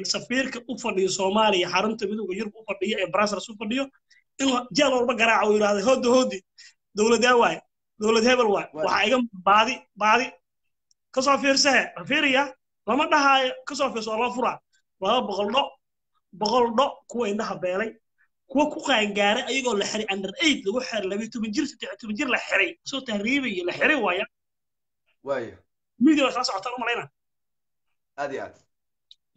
سفير كأوفر صومالي حرمت مدرب يوروب أوفر لي براس رسول فرديو إنه جاء الأربعة قراعة ويراد هودي دولة دواي دولة هبل واي وحاجة بعدي كصافير سه فيريا لما ده كصافير صار فرع ولا بقول لا كوا إنها بالي كوا كوكان جاري أيقول لحري أندر إيد لو حر لبي تبنجر لحري سو تهريبي لحري وايا ميدو خلاص عطارهم علينا أديات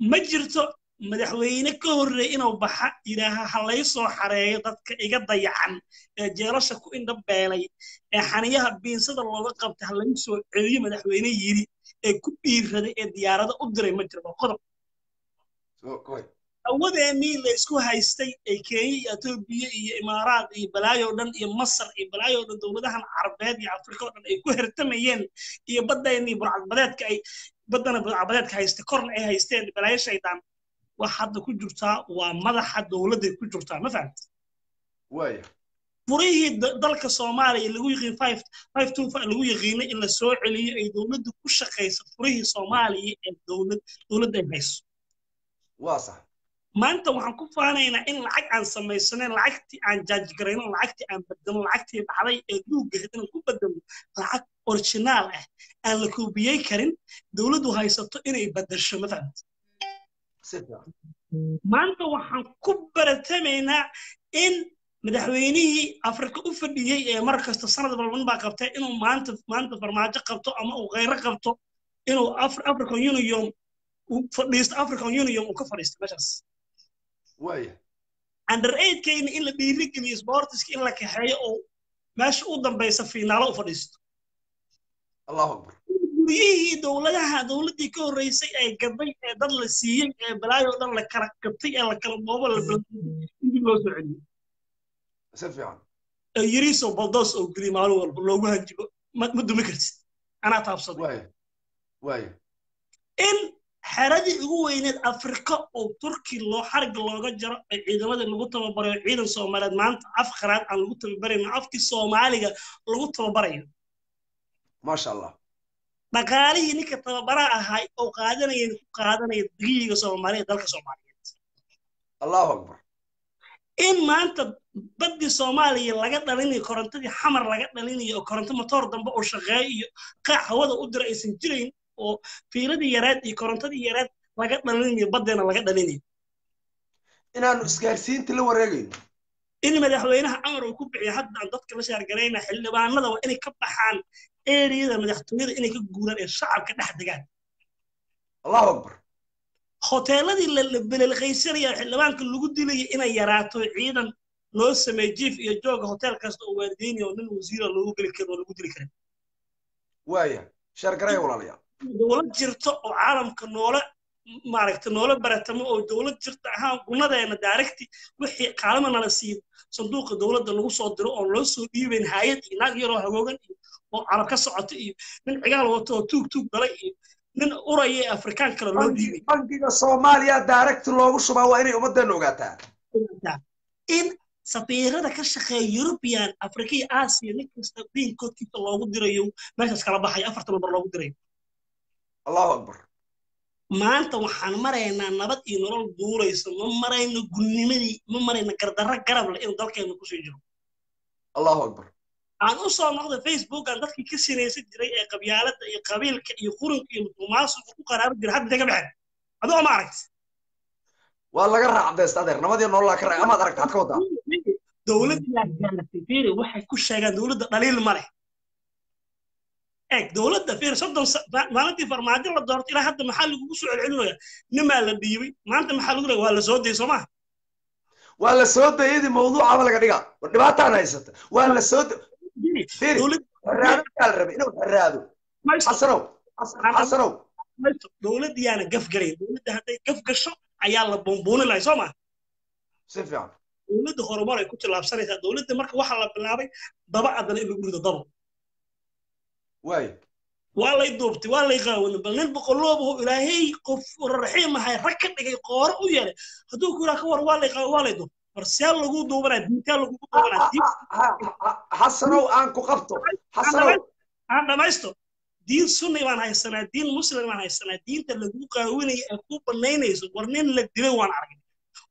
مجرته مدحوينك كوري إنه بحق إنها حليص وحرية ضدك إجد ضيعن جرشك إن دبالي حنيها بين صدر الله قبل تحليص وعلي مدحويني يري كبير هذا الديار هذا أقدر يمجر بالقدر. أول أمير لإسكو هايستي كي أتوبيا إمارات إبلايودن مصر إبلايودن دولتها العربية في أفريقيا إكوهر تمين يبدأ إني برعبدات كأي بدنا برعبدات كهايستكرن أي هايستين بلايش شيطان وحد كجرتا وماذا حد ولد كجرتا مثلا. ويا. فريه ذلك الصومالي اللي هو يغني 525 اللي هو يغني إلا سوء عليه أي دولة كوشة خيسة فريه صومالي دولة إبليس. واصح. ما أنت وحنكوف أنا إن العك عن سميسنا العكتي عن جاج جرين العكتي عن بدم العكتي بعدين دوق جدنا كوب بدم العك أورشنال اللي كوبياي كرين دولة دو هايسة إنه يبدرش مثلا. maanta waxaan ku baratamaynaa in madaxweynihii Afrika u fadhiyay ee mar kasta sanad walba baa qabtay inuu maanta farmaajo qabto ama uu qeyro qabto inuu African Union uu fadhiisto African Union uu ka fadhiisto meeshaas way under 8 keen in la dhiirigeliyo sportiska in la kaxeeyo oo meesha u dambaysa fiinaalo u fadhiisto Allahu Akbar ويهي دولتها دولتي كوريسي أي قبي دل سيين بلايو دل كركبتي على كربوبة البلدوس عندي. سفيان. يريسو بلدوس أو كريم علو اللوجوها جبو مدو مكرس أنا تابصد. واي. إن حردي هو إن أفريقيا أو تركيا لو حرق لو جرى إذا ما دلقطة مباري عيدا صومالي مانت أفخرات عن لقطة مباري عفتي صومالية لقطة مباري. ما شاء الله. مقالي إنك تبرأ هاي أو قادنا يدقيق الصومالي دلك الصومالية. الله أكبر. إن ما أنت بدي صومالي لقيت ليني كورنتي حمر لقيت ليني كورنتي مطار دم بقول شغاي قاع هذا قدر إسنجرين وفي ردي يراد كورنتي يراد لقيت ليني بدينا لقيت ليني. إن أنا سكارسين تلو رجلي. إن ما دحوينها أمر وكبعي حد عن ضدك مش هرجلينا حل بعنا ده وإني كبحان. إيه هذا مدحتوير إنك تقولان الشعب كده حدقان الله أكبر هوتيلاتي اللي بالخيسيرية الحلوان كل جود لي إنا يراتو عيدا نص ما يجيف يجوج هوتيل كاستو وارديني ونن وزير اللي هو بالكير واللي جود الكريم وياه شركة ولا ليه دولة جرتة وعالم كنولة معركة نولة برتمو أو دولة جرتة ها قلنا ده أنا داركتي وحي قالنا أنا سيد صندوق الدولة ده اللي هو صادروا أو لسه يبين هايد إنك يروح هوجن وعلى كسر عطيه من عيال وتوك توك بريء من أورية أفريقيا كلا لودي. بنجي الصوماليا دايركت لوجو شباب وإني أمد النوجاتان. إن سفيرة كشخة يوروبيان أفريقيا آسيا نكستبين كوت كيت الله ودريو ما يشكل بحي أفرت من الله ودريو الله أكبر ما أنت وحنا مرينا نبض إنورال بوريس ما مرينا جنمدي ما مرينا كردرة كرب لأن ذلك ينقص يجرو الله أكبر عن أصلا نقد فيسبوك عن ذلك كسر يسد جري قبيلات قبيل يقولون يمتماس وقرار جرحب ده كمان هذا ما عرفت والله قرر عبد الستادر نمدي إنه الله كرر أما درك تحكوا ده دولة الجنة فيري واحد كل شيء دولة دليل مره دولة دفير صدق ما أنت فرمادي ولا دارت إلى حد محل وقصو العلوية نما لبيبي ما أنت محل ولا ولا سودي سماه ولا سودي هذه موضوع عمل كذا ودبعت أنا يسته ولا سودي فيري الرادو كالرب إنه الرادو حسنو دولة دي أنا قف قريب دولة ده قف قشة عيال بومبون اللي سماه سيفعل دولة خربارة كنت لعب سنة دولة مركب واحد لعب لعبي ضبع هذا اللي بيقول ضبع واي والله يدوبتي والله يقاون بلن بقلوبه إلهي قف الرحيم هاي ركض لقي قارئ وياه هدوك ولا كور والله يقاون والله يدوب برسال لقود دوبنا ديتال لقود دوبنا ديت حسنوا أنكو قبطوا حسنوا أنا ما يستو دين سنة وأنا هالسنة دين مسلم وأنا هالسنة دين تلقوه كاويني أكو بنينيز ورنين للدين وانعرج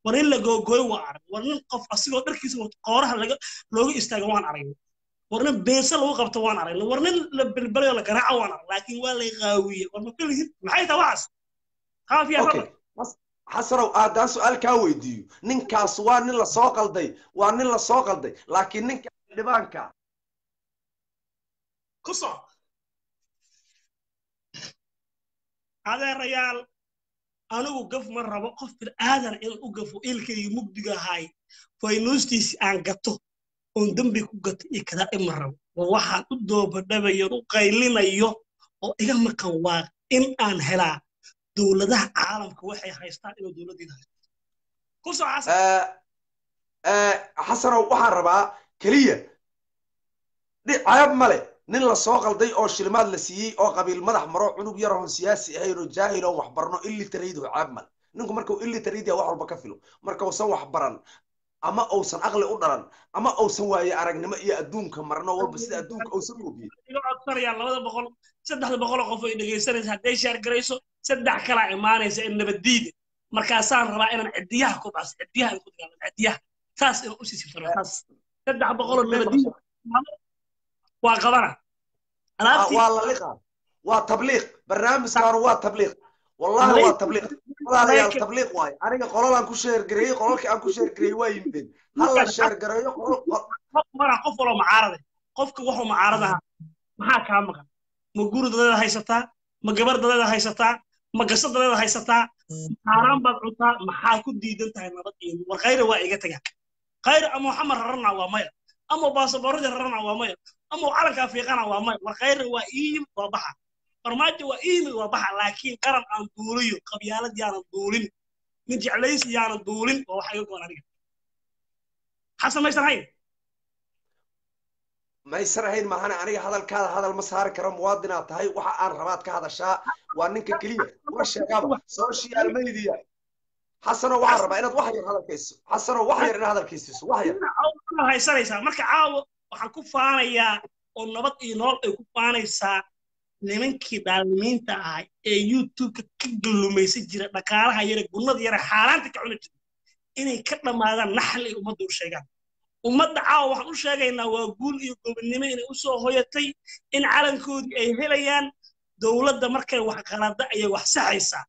ورنين لجو جو وانعرج ورنين قف أصيل وتركيز وتقارح لقى إستغوان عرج ورن بيسال هو قبته وانا على إنه ورن بالبلد ولا كراعة وانا لكن ولا يغاوي ورن كله معي تواصل خاف يا رب حسروا هذا سؤال كاوي ديو نك أسوان نلا ساقل دي وانلا ساقل دي لكن نك لبانك قصة هذا الرجال أنا وقف مرة وقف في الآذان إن وقفوا إلكي مبدجة هاي فينوستيس عن قطه أن دمبك قط إكذا إمرأة وواحد أدوب دب يروق يلينا يو أو إذا ما كوا إن أن هلا دولة عالم كوحي هيستان إنه دولة دي كل ساعة حسنا واحد ربع كلية دي عيب ملأ نلا صاقل دي أو شلمات لسي أو قبل مدح مراو عنو بيرهن سياسي هاي رجاهل أو وحبرنا اللي تريده عيب ملأ نكون مركو اللي تريده واحد بكفله مركو سوا حبرن أما أوصل أغلى أدران أما أوصل ويا أرجع ما يأدون كمرنا والبس يأدون أوصل روبي. إلو أكثر يا الله هذا بقول سدح بقول خوفي إنه يصير هذا شهر قريسو سدح كلا إيمانه إنه بديد مركزان رأينا عديها كوباس عديها يكون قال عديها تاس إنه أسيس فرع تاس سدح بقول إنه بديد وقبرة. والله لقى وتبليغ برنامج صار وتبليغ والله وتبليغ. والله يا التبليغ واي أنا قرر أنكو شهر قري قررك أنكو شهر قري وايم بين هلا شهر قري قرر مرة قف ولا معارضة قفك وحو معارضها ما كامك مجور ضد هيستا مجبر ضد هيستا مجسد ضد هيستا حرام بضعتا محاكم ديدنت هاي نبضين وغير واي جتجا غير أم محمد رنا وماير أم باصبرد رنا وماير أم على كافيقنا وماير وغير وايم وبحر برماجي وإيمي وبحر لكن قرن عن دوليو قبيالات يانا دولين نجع ليس يانا دولين ووحي يقول عنك حسن ما يسرحين ما هانا عنك هذا الكاد هذا المسار كرم وادنا تهي وحقان رباط كهذا الشاء واننك كلية والشيقابة سوشيال ميديا حسنوا وحر ما إنت وحير هذا الكيس حسنوا وحير إن هذا الكيس وحير هاي سريسا مركا عاو وحنكوفانا يا ونبط إينول وكوفانا يسا nimankii daalimiinta ahay ee YouTube ka gulumaysan jira dhaqaalaha yare gulmada yare xaaraanta ka cunay inay ka dhamaadaan naxli ummadu sheegan ummada caawa waxaan u sheegaynaa waa guul iyo gobonimo inay u soo hoyatay in calankoodi ay helayaan dawladda markay wax qalada ay wax saxaysa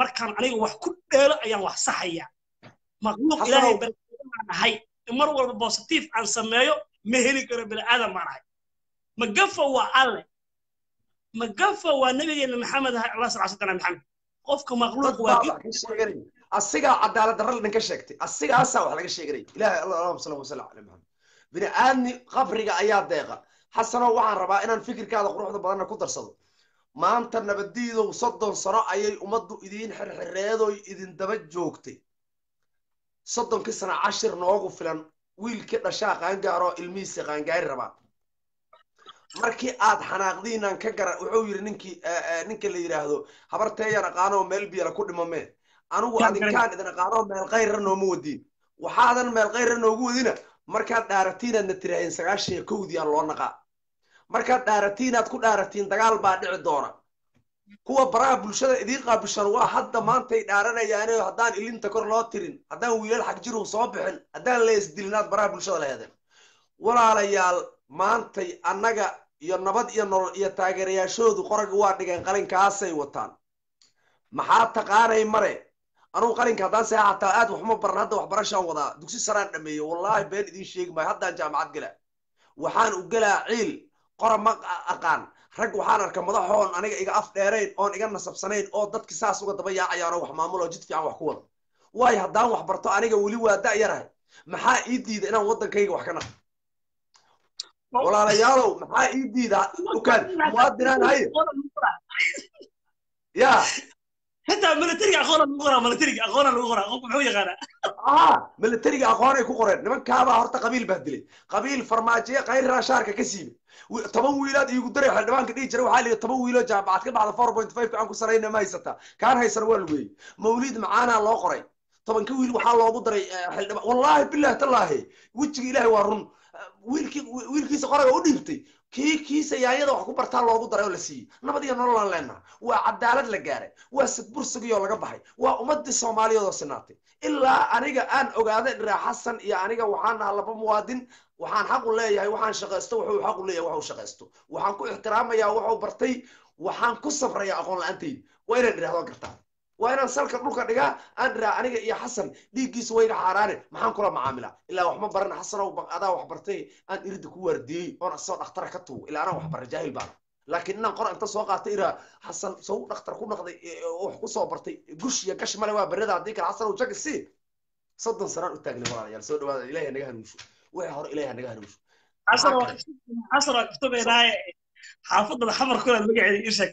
markaan aniga wax ku dheelo ayaan wax saxaya maqluuq ilaahay barkaahay mar walba positive aan sameeyo ma heli karo bil aadam maraay ma gafa waa alle مقفى والنبي محمد الله صلى الله عليه وسلم قفك مغلوب واجب السجع عدالة درل من كشكتي السجع أسوأ على كشجري لا الله صلى الله عليه وسلم بنأني قفرق أياد دقيقة حسنا وعن ربا إن الفكر كذا قروح دبرنا كتر صدق ما أنت نبديه وصدق صراع أي ومضوا إيدين حريضوا إيدين دبجوكتي صدق كسرنا 10 نوقف فلان ويل كذا شاق عن جارو الميس عن جار ربا markii aad xanaaqdiinaan ka gara wuxuu yiri ninkii la yiraahdo habarteeyana qaano meel biyo ku dhimame anigu adinkaan idin qaano meel qeyr rano ma wadi وحاضر من غير نوجودنا مركات دارتين أن ترى إن سعاشي كودي الله نقى مركات دارتين أتكون دارتين دجال بعد الدورة هو برا بالشدة ذيقة بالشروع حتى ما أنت دارنا يعني هذان اللي أنت كرلا ترين هذان ويلحق جرو صباحا هذان لا يسدلنات برا بالشدة هذا ولا على ما أنت أنجا ينبض ينور يتاجر يشود وخرج وادي كان قلنا كاسي وطن محاط تقارن مرة أنا وقارن كذا ساعة تأذ وحمد برنده وحبرشة وضع دكتور سرنا مي والله بين دين شيء ما حد جامعة قلا وحان وقلا عيل قرن ما أقان رجع وحان ركم ضح هون أنا إجا أفدارين أنا إجا نصب سنين أو ضد كساس وقت بيع عياره وحمامله جد في عم وحكون واي هدان وحبرته أنا إجا ولي ودا يره محاط يدي أنا وضد كي وحكنا ولا رجالو محاي يدي ذا وكان مودنا هاي يا حتى ملتري أخونا الغرة ملتري أخونا الغرة أخو محوي غنا ملتري أخونا يكورن نمن كابا هرت قبيل بهدلي قبيل فرماجية غير راشارك كسيب طبعا ويلاد يقدر يحل نبان كده يجرو حالي طبعا ويلاد جاب بعد كده على 4.5 عنكو سرينا ما يسته كان هاي سروال موليد معانا الله قري طبعا كويل وحال الله قدر حل والله بالله تالله وجه إلهي ورن wiilkiisa qoraga u dhintay kiisa yaayada wax ku bartaa loogu daray oo la siiyay nabad iyo nolol aan leenahay waa cadaalad la gaaray waa sadbursiga iyo laga baxay waa ummadii Soomaaliyeed oo sinaatay ilaa aniga aan ogaaday Dhiraa Xasan iyo aniga waxaan ahaa laba muwaadin waxaan xaq u leeyahay waxaan shaqeysto wuxuu xaq u leeyahay wuxuu shaqeysto waxaan ku ixtiraamayaa wuxuu bartay waxaan ku safrayaa aqoon la'aantay waa inaan dhiraahdo gartaa waa inaan salka dhulka dhigaa aan dhiraa aniga iyo Xasan dhiigiisa wayna xaaraane maxaan kula macaamilaa ilaa wax ma baran Xasan oo adaa wax bartay aan irida ku wardiyay oo asoo dhakhtar ka tuu ilaa aan wax bar jaahil baan laakiin inaan qoran inta soo qaatay iraa Xasan soo dhakhtar ku noqday wax ku soo bartay gush iyo gash male waa barada hadii kala Xasan oo jagsi sadan saraan u taagnay walaalayaal soo dhawaada Ilaahay naga hanuunsho way hor Ilaahay naga hanuunsho Xasan waa kitaab ilaahay xaafadda xamar kula magaceeyo ishak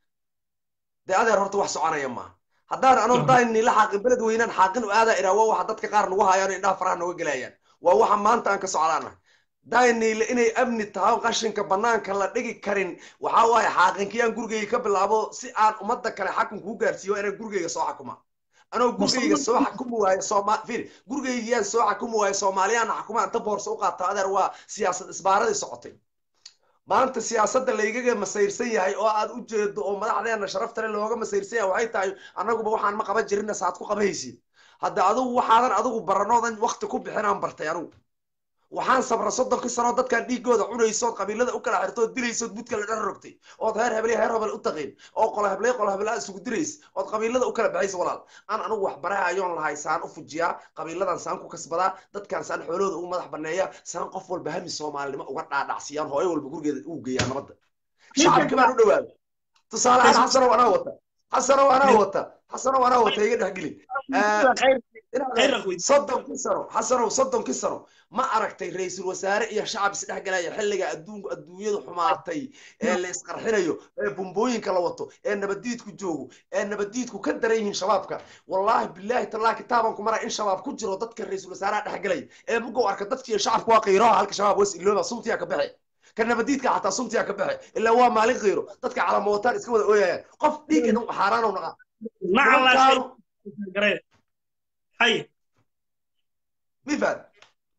ده هذا رحت وحصو أنا يما هدان أنا ضايع إني لحق البلد وينان حاقن وهذا إراوه وحدتك قارن وها يعني إنها فرحنا وجلايا ووها ما أنت أنك سعرانه ضايع إني لإني أبني تهاو قشن كبنان كلا دقي كرين وحواي حاقن كيان جورجي قبل أبو سعر ومدك كلا حكم كوجر سيو أنا جورجي صاحكما أنا جورجي صاحكم وهاي صام فير جورجي يا صاحكم وهاي صامالي أنا حكم أنت بورسوق أتقدر وسياسة إسبارة صعتي ما أنت سياسات اللي يجيك مسيرسية هاي أو أوجد أو ما أحد أنا شرفت اللي هو مسيرسية وهاي تاي أنا جب واحد ما قبل جرينا ساعتكو قبيسي هذا عضو واحد عضو برناضن وقت كوب حنا برتيارو وحان صبر صدق الصنادات كان دي جود عمره يصاد قبيلة ده أكل عرتو دريس بوت كله دررقتي أو هرها بلي هرها بالأتقين أو قلها بلي قلها بلا سوق دريس أو قبيلة ده أكل بعيس ولال أنا أروح برا يوم الهاي سان أفجيا قبيلة ده سان كسبلا ده كان سان حلول وما ذح بنايا سان قفول بهم الصومال اللي ما وقعد عصيان هاي والبقول وجي أنا رد شعب كمان ودوام تصار أنا حسنا وأنا وطا حسنا وأنا وطا حسنا وأنا وطا يجي نحكي لي صدم كسروا حسنوا صدم كسروا ما أركتي رئيس الوزراء يا شعب سلاح جلايا حلقة الدنيا حمارتي اللي يسقر حنايو بومبوين كلاوتو أنا بديت كجوجو أنا بديت كقدرين شبابك والله بالله ترى كتابكم مرة إن شباب كجرو ضدك رئيس الوزراء ده جلايا بقوا أركضت يا شعب واقي راح هالك شباب بس اللي أنا صمتي أكبري كنا بديت كحتى صمتي أكبري إلا هو مالي غيره ضدك على موتار اسكوا وياه قف ديك إنه حرانة ونقع مع الله شيء قريب أي مثال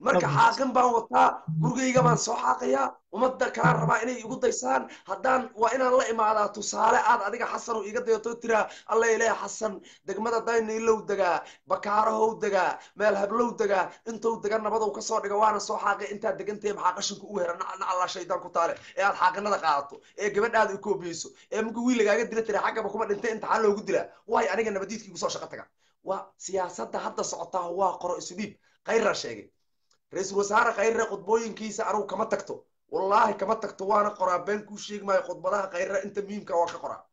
marka xaqin baan wataa gurigayga baan soo xaqaya umada kala raba inay igu daysaan hadaan waa inaan la imaado tusaale aad adiga xasan oo iga dayato tira allah ilaahay xasan degmada dayni loo daga bakaarahow daga meel hablow daga intuu daga nabad uu ka soo dhiga waana soo xaqay inta degantay maxaa qashinku u weerana allah shaydaan ku taale ee aad xaqinada qaadato ee gabadhaadu ku biiso ee mugu wiiligaaga dila tira xaqaba kuma dhintay inta aan loogu dilaa way aniga nabadiidkiigu soo shaqo taga waa siyaasadda hadda socotaa waa qoro isdiib qayra sheegay رئيس وزراء غير قطبوين كيس أرو كم تكتو والله كم تكتو وأنا قرابين كوشيج ما يقطبنا غير أنت مين كواك قرا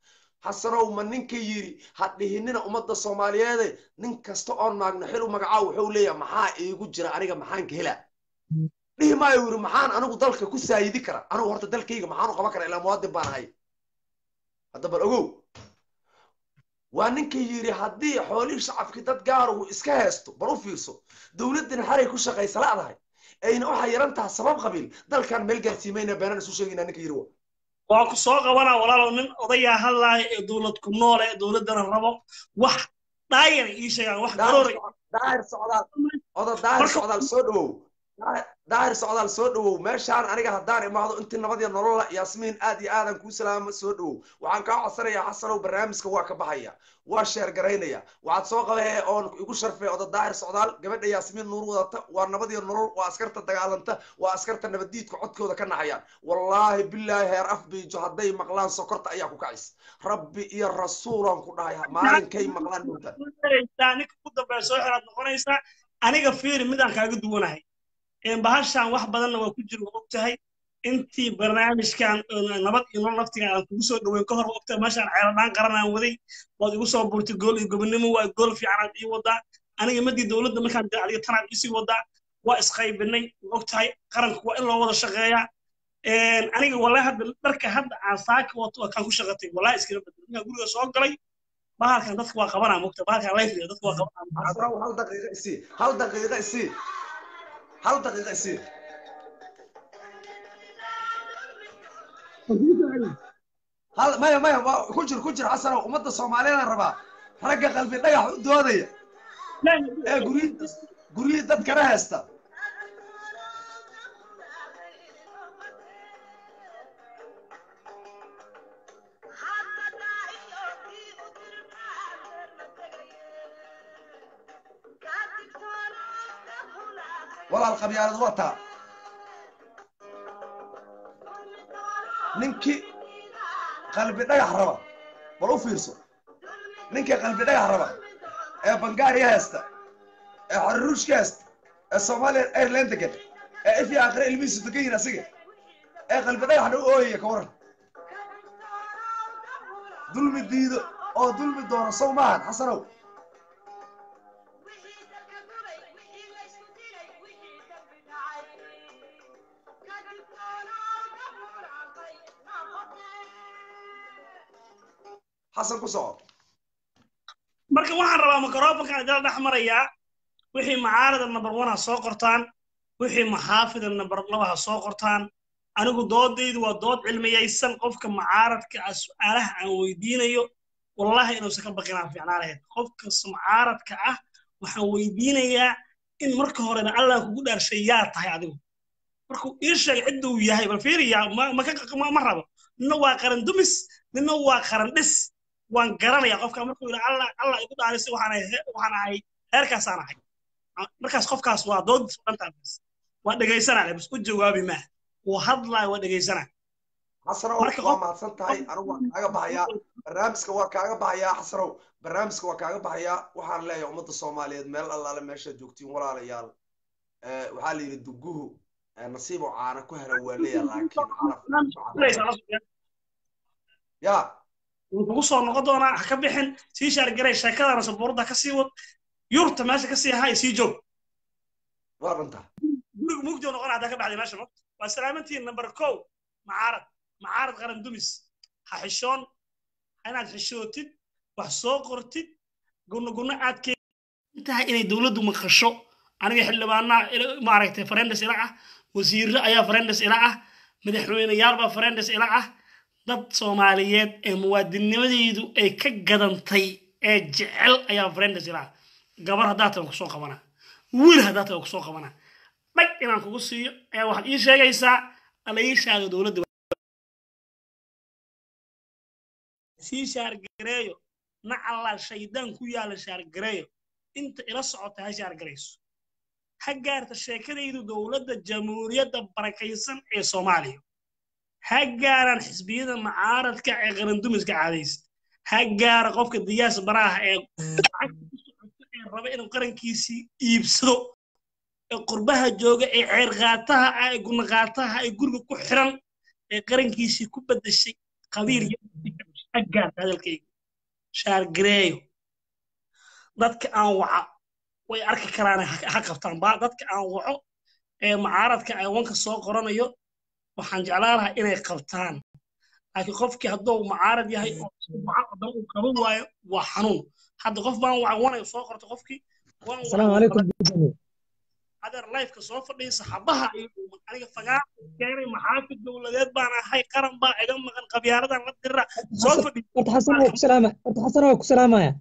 حسناو من نين كيري هتلي هننا أمضى الصومالية ده نين كستأن معنا حلو مجعو حوليه محا يجود جرا أريج محان كهلا ليه ما يور محان أنا قدرك كوسا يذكر أنا ورت ذلك يجي محانو كبكر إلى مواد بانهاي هذا برأجو وأنك يجري هدي حوالي شعب كتاب جاره إسكاستو بروفيسو دولتنا حري كوشة غي سلعة هاي أين أو حيرانتها سبب قبيل ده كان ملجأ سيمينا بيننا سوشيين أنك يروى وأكو صاغة وأنا ولا من قضية هلا دولتكم نورة دولتنا الربع واحد داير إيش يعني واحد ضروري داير سعدال هذا داير سعدال صدو داير سعدال صدو ماشي عن أنا جه داير ما هذا أنت النبض ينور ياسمين آدي آدم كوسلام صدو وعن كعصر يحصلوا برامج كواك بحية واشر جرينيا وعاد سوق له أون يقول شرفي هذا داير سعدال جبنا ياسمين نور وضت والنبض ينور وعسكرت التجعلنته وعسكرت النبديت كعدك وذا كنا حيان والله بالله يعرف بجهدي مغلان سكرت أياك وكعيس ربي يا الرسول أنكم رايح ما كي مغلان مدة تاني كود بسوي حرب نقول إنسان أنا كفير مدة كأجد وناهي إن بهالشان واحد بدلنا وكجر وقتها أنتي برنامج كان نبض ينور نفتي على كوسو لو ينكهر وقتها ماشان عيران قرنا ودي واديوسو برتقول يقبلني وادقول في عرب يوضع أنا يمدي دولة ما كان عليه ثنا بيسي وضع واسخي بني وقتها قرن كوا إلا وضع شغايا إن أنا والله هذا بركة هذا عصاك وكان كوش غطي والله إسكير بدنا نقول يسوق علي ما كان دخوا خبرنا وقتها ما كان رايف دخوا خبرنا هل دقيقة سي هل دقيقة سي هل دقيقة يصير؟ هل ما كوجر حسن ومدة الصوماليين الربع رجع قلبي لا يحد هذه. لا. قريت تذكرها استا. ولا الخبيار ضوطها ننكي قلبي لا يحربه ولو فيرسو ننكي قلبي لا يحربه يا بنغاري هاستا يا حروش هاستا الصومالي ايرلندا كده في اخر الميس تجينا سجل يا قلبي لا يحربه اوه يا كورن ظلم الديدو او ظلم الدور الصومال حصلوا حسن كسر. مركب واحد ربع مكراب كان دار الأحمر إياه وحي معارض النبروانها صقرتان وحي محافظ النبروانها صقرتان أنا قد ضدي وضد علمي يسن قف كمعارض كأسؤاله عن ويدينا يو والله إنه سكر بقينا في عناره قف كسمعارض كأه وحويدينا يا إن مركب هرنا الله كقدر شيئات هيعدوه مركب إيش يعدوا يا هاي بالفيري يا ما كان مرة نوع قرن دمس نوع قرن دس وأن قرنا يقف كامر كل الله يقطع على سوى وحناي هركس أنا حي مركز خوف كاس وضد وانت بس وده جاي سنة بس كل جوابي ما وهضلا وده جاي سنة حسروا ما حصلت هاي أروى أجا بحياة برامس كواك أجا بحياة حسروا برامس كواك أجا بحياة وحنا لا يوم الصومالي مال الله لما يشد جوكتي ولا رجال وحالي يدقوه نصيبه عارك كهرة وليه لكن عارف يا وقصوا نقدونا حكبيحن سيشار جريش شكله أنا صبورده كسيوت يورت ماشي كسي هاي سيجو وارنتا ممكن نقول هذا كبعد ماشي مو وسلامتي نبركو معارض غرام دميس حشون أنا حشوتي وحصوقرتي قلنا عاد كي انتهى إني دولة دوم خشوا أنا يحل معنا معركة فرندس إلعة وزير رأي فرندس إلعة مدحوين ياربا فرندس إلعة dad Soomaaliyeed ee muwaadinimadeedu ay ka gadantay ee jecel ayaa friend jira gabar hadda tan ku soo qabana wiil hadda tan ku soo qabana mag inaan kugu siiyo ayaa waxaad ii sheegaysaa alayshaada dawladda si shaar gareeyo ma alla shaydaan ku yaala shaar gareeyo inta ila socota ha shaar gareyso ha gaarta sheekadaydu dawladda jamhuuriyadda barakaysan ee Soomaaliya ha gaaran xisbiyada mucaaradka ee qaran dumiska caadaysta ha gaar qofka diyaas baraha ee raba inuu qarankiisi iibsado ee qurbaha jooga ee xeer qaataha ay gun qaataha ay gurga ku xiran ee qarankiisi ku badashay qabiir agar dalkay shaar gareeyo dadka aan waxa way arki karaan ha qabtaan ba dadka aan waco ee mucaaradka ay wanka soo qoranayo waxaan jeclaanahay inay qabtaan laakiin qofkii haduu mucaarad yahay oo mucaarad uu qabo waayo waa xanuun hadda qof baan wacanayo soo qorto qofkii assalaamu alaykum هذا اللايف كصوفر لي صحابها أنا فجأة كاري محافظ دولة بان هاي قرن بقى يوم ما كان قبيارة ما تدرى صوفر لي أتحسنوا كسلامة أتحسنوا كسلامة يا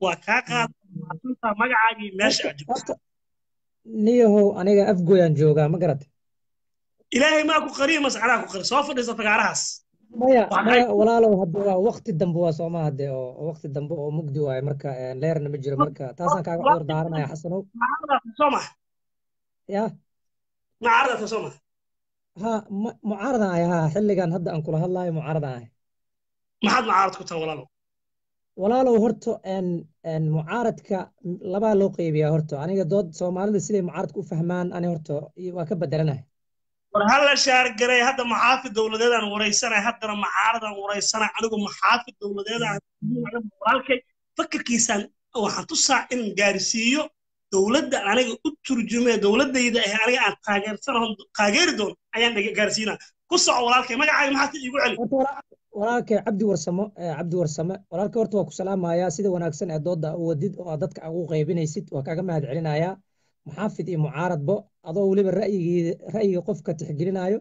وكاكا ما عادي ماشي ليه هو أنا أفجو ينجوجا ما قرأت إلهي ماكو قريب مسعراكو قريب صوفر لي صفق عراس ما ولا لو هدوا وقت الدنبوة سو ما هدي أو وقت الدنبوة مقدوة مركا ليرن مجرى مركا تاسع كعور دارنا يا حسنو معارضة سمح يا معارضة سمح ها معارضة يا حلي كان هدا أنقولها الله معارضة ما حد معارض كتر ولا لو هرتو إن معارض ك لبا لقي بيا هرتو أنا جدود سو معارض سلي معارض كوفهمان أنا هرتو وأكبر درنا وهلا شعر قري هذا محافظ دولة أنا ورئيسنا هذا معارض أنا ورئيسنا عندكم محافظ دولة أنا مالك فكر كيسان وحتصع إن جارسيو دولة أنا أترجمة دولة إذا أنا عن قاجر سنهم قاجر دون أيام جارسينا قصة ورالك ما جاي ما حتى يقول عليه ورالك عبد ورسمة ورالك ورتوا كسلام يا سيد وأنا أحسن أدود وديد أدتك أقو غيبين يسيد وكأجمع هذا علينا يا محافظ معارض بو أضو لي بالرأي قفك تحجرينايو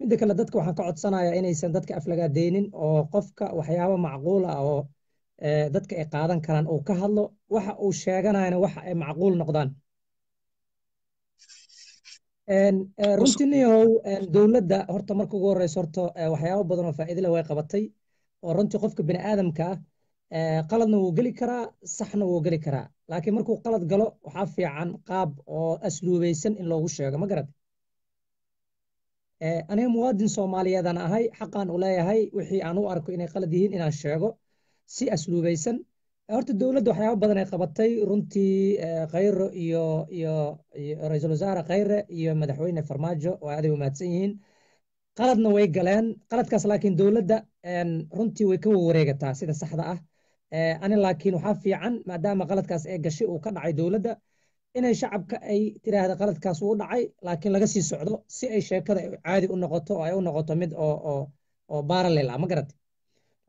من ذاك لدتك وحن قعد صنايا يعني سندتك أفلقات دينين أو قفك وحياة معقولة أو دتك إقادا كان أو كهلو وح أو شاجنا يعني وح معقول نقدان. إن رنتني هو الدولة ده هرت مركو جور صرت وحياة بدرنا فائدة لو قبضتي ورنت قفك بني آدم كا قلنا وجلي كرا صحنا وجلي كرا لكن مركو قلد قلو وحافي عن قاب أو أسلوبي سن إن لو وش يا جماعة أنا مواد صومالي هذا أنا هاي حقا ولا هاي وحي عنو أركو إن قلدين إن الشجع سي أسلوبي سن أرت الدولة دوحيا بدنا قبضتي رنتي غير يا رئيس الوزراء غير يا مدحوين فرماجة وعدي وماتسين قلدنا ويجلان قلد كاس لكن دولة ده أن رنتي ويكو وريجة تعسيد الصحراء أنا لكن وحافي عن ما دام غلط كاس أي جشيء وكان عيدوا لده إن الشعب كأي ترى هذا غلط كاس ودعي لكن لقسي سعده سي أي شيء كذا عادي النقطة أو نقطة مد أو بار ليلا ما قرت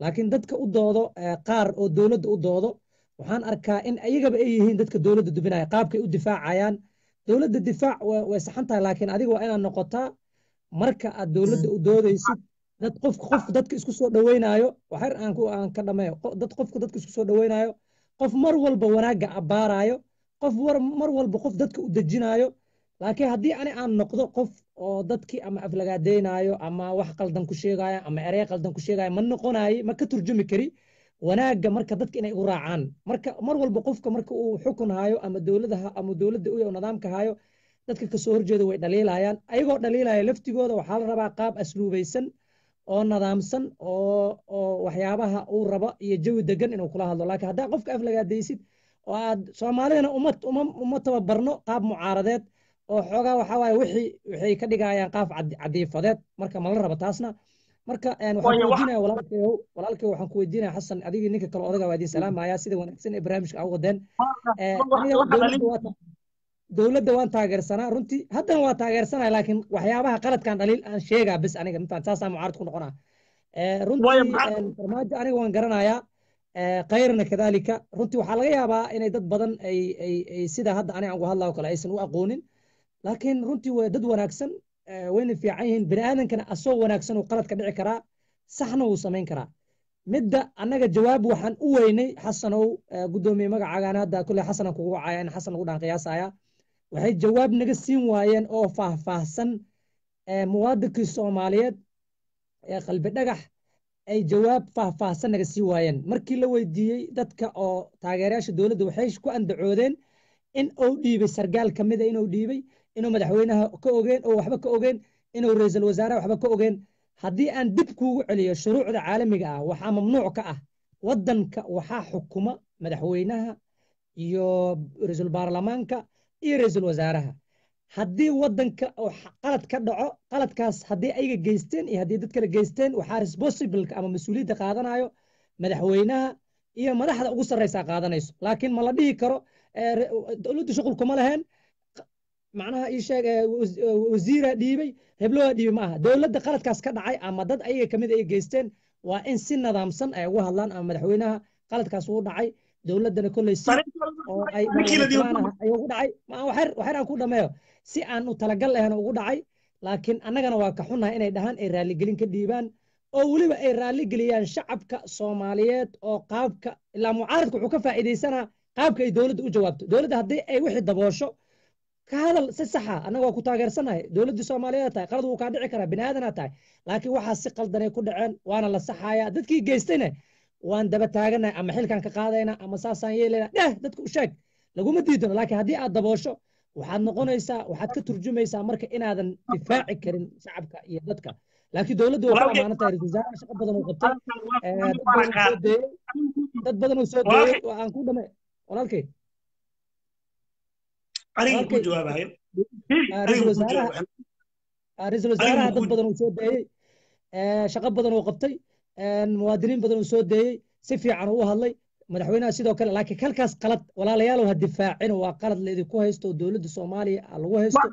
لكن دتك قدوده قار أو دولة قدوده وحن أركا إن أي جب أي هين دتك دولة دبنا قابك الدفاع عيان دولة الدفاع وسحنتها لكن هذه وأنا النقطة مركا الدولة قدوده يصير dad qof dadka isku soo dhaweynayo waxar aan ku aan ka dhameeyo dad qofku dadka isku soo dhaweynayo qof mar walba wanaaga abaarayo qof mar walba qof dadka u dajinayo laakiin hadii aan noqdo qof oo dadkii ama aflagaadeeynayo ama wax qaldan ku sheegaya ama eray qaldan ku sheegaya ma noqonaay ma ka turjumi kari wanaaga marka dadka inay u raacaan marka mar walba qofka marka uu xukunayo ama dawladaha ama dawladda u yahay nidaamka hayo dadka ka soo horjeeda way dhaliilayaan ayagoo dhaliilaya laftigooda waxa la rabaa qaab asluubaysan oo nadaamsan oo waxyaabaha uu rabo iyo jawi degan inuu kula hadlo laakiin hadaa qofka aflagaadaysid oo aad Soomaaliyeena ummad tababarno qaab mucaaradeed oo xogaa waxa way wixii ka dhigayaan qaaf cadiifadeed marka ma la rabo taasna marka walaalkay waxaan ku weydiinaa Xasan adiga ninka kale odaga waa idin salaamaya sida wanaagsan barnaamijka ugu wadeen dawladda waan taageersanaa runtii haddana waa taageersanaa laakiin waxyaabaha qaladkan dhaliil aan sheegaa bis aniga intaan taas aan mucaarad ku noqonaa runtii farmaajo aniga waan garanayaa qayrna kadalika runtii waxaa laga yaabaa inay dad badan ay sida hadda aniga ugu hadlaa kale aysan u aqoonin laakiin runtii way dad wanaagsan wayna fiican yihiin bini'aadankana asoo wanaagsan oo qalad ka dhici karaa saxna wuu samayn karaa midda anaga jawaab waxaan u weynay Xasanow gudoomiye magacaagana hadda kulay Xasan kugu caayay in Xasan ugu dhaan qiyaasaya waxay jawaab naga siin waayeen oo faahfaahsan ee muwaadinka Soomaaliyeed ee qalbi dhagax ay jawaab faahfaahsan naga sii waayeen markii la weydiiyay dadka oo taageerayaasha dawladda waxay ku andacoodeen in uu dhiibay sargaal kamid ah inuu dhiibay inuu madaxweynaha ka ogeen oo waxba ka ogeen inuu ra'iisul wasaare waxba ka ogeen haddii aan dib kuugu celiyo shuruucda caalamiga ah waxaa mamnuuc ka ah waddanka waxaa xukuma madaxweynaha iyo ra'iisul baarlamaanka iyo ra'iisul wasaaraha haddii waddanka oo qalad ka dhaco qaladkaas haddii ayaga geysteen iyo haddii dad kale geysteen waxaa responsible ama mas'uuliyadda qaadanayo madaxweynaha iyo madaxda ugu sarreysa qaadanayso laakiin ma la dhihi karo dawladdu shaqul kuma lahayn معناها إيش وزيرة ديبي هبلوها ديبي معها دولة قالت كاس كذا عاي أما ضد أي كمية أي جيستين وإن سنة ضامسن أي وها لان أما دحوينها قالت كاس ورد عاي دولة دنا كل السنة أي ورد عاي ما وحر أكون دمير سي أنو تلقل هنا ورد عاي لكن أنا كنا واقحونها إن دهان إيرالي جلين كديبان أو لب إيرالي جليان شعب كصوماليات أو قاب ك لا معارض كحكفة إذا سنة قاب كي دولة وجوابته دولة هذي أي واحد دباشة كهذا سسحة أنا وأكو تاجر سنة دولة الصومالية تاي قرض وكادع كره بنادنا تاي لكن واحد سقل دنا يكون عن وأنا للصحة يا دتك جيستنا وأن دب تاجرنا أما حيل كان كقاضينا أما ساسان يلنا ده دتك وشك لقوم تديدنا لكن هذه الضباشة وحد نقونا يسا وحد كترجم يسا مرك إن هذا دفاع كرين شعبك يدتك لكن دولة معنا تاي رجزاء شعب بدنا نقطع دت بدنا نسود وأنكو دم ولكن أريد أن أجيب عليه. أريد أن أزارها هذا بدر وسودي، شقب بدر وقبتي، الموادين بدر وسودي، سفي عروه الله، مدحونا سيدو كلا، لكن كل كاس قلت ولا ليال وهالدفاع إنه وقلت اللي كوهستو دولد الصومالي الوهستو،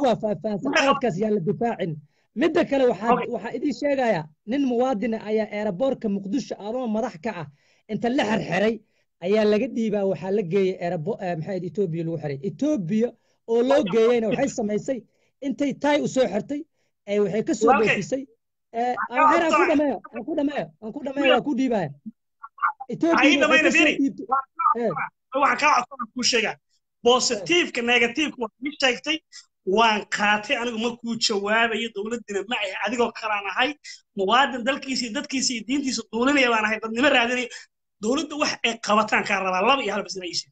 هو فقلت كاس يال الدفاع إن مدة كلا وحد إيش جاية، نن موادين أيا إيربور كمقدس أروم مراح كأ، أنت اللي حرحري. أيها اللقدي بقى وحلقي ربو محيد إثيوبيا الوحري إثيوبيا أولوجيا أنا وحاسة ما يصير أنت تاي وسحرتي أي وحكسر بيصير أنا أقول ما أقول ما أقول ما أقول دي بقى إثيوبيا ما ينفيني هو كأصلا كل شيء بوستيف كنيجاتيف ومش شايفتي وان قاطع أنا ما كنت شواب أي دولة دنا معي هذيك وقرأنا هاي مواد دل كيسي دت كيسي دين تيس دولة يبانا هاي بدنا مرة هذي دولة واحد قوتان كان ربع الله يهرب زنايشين.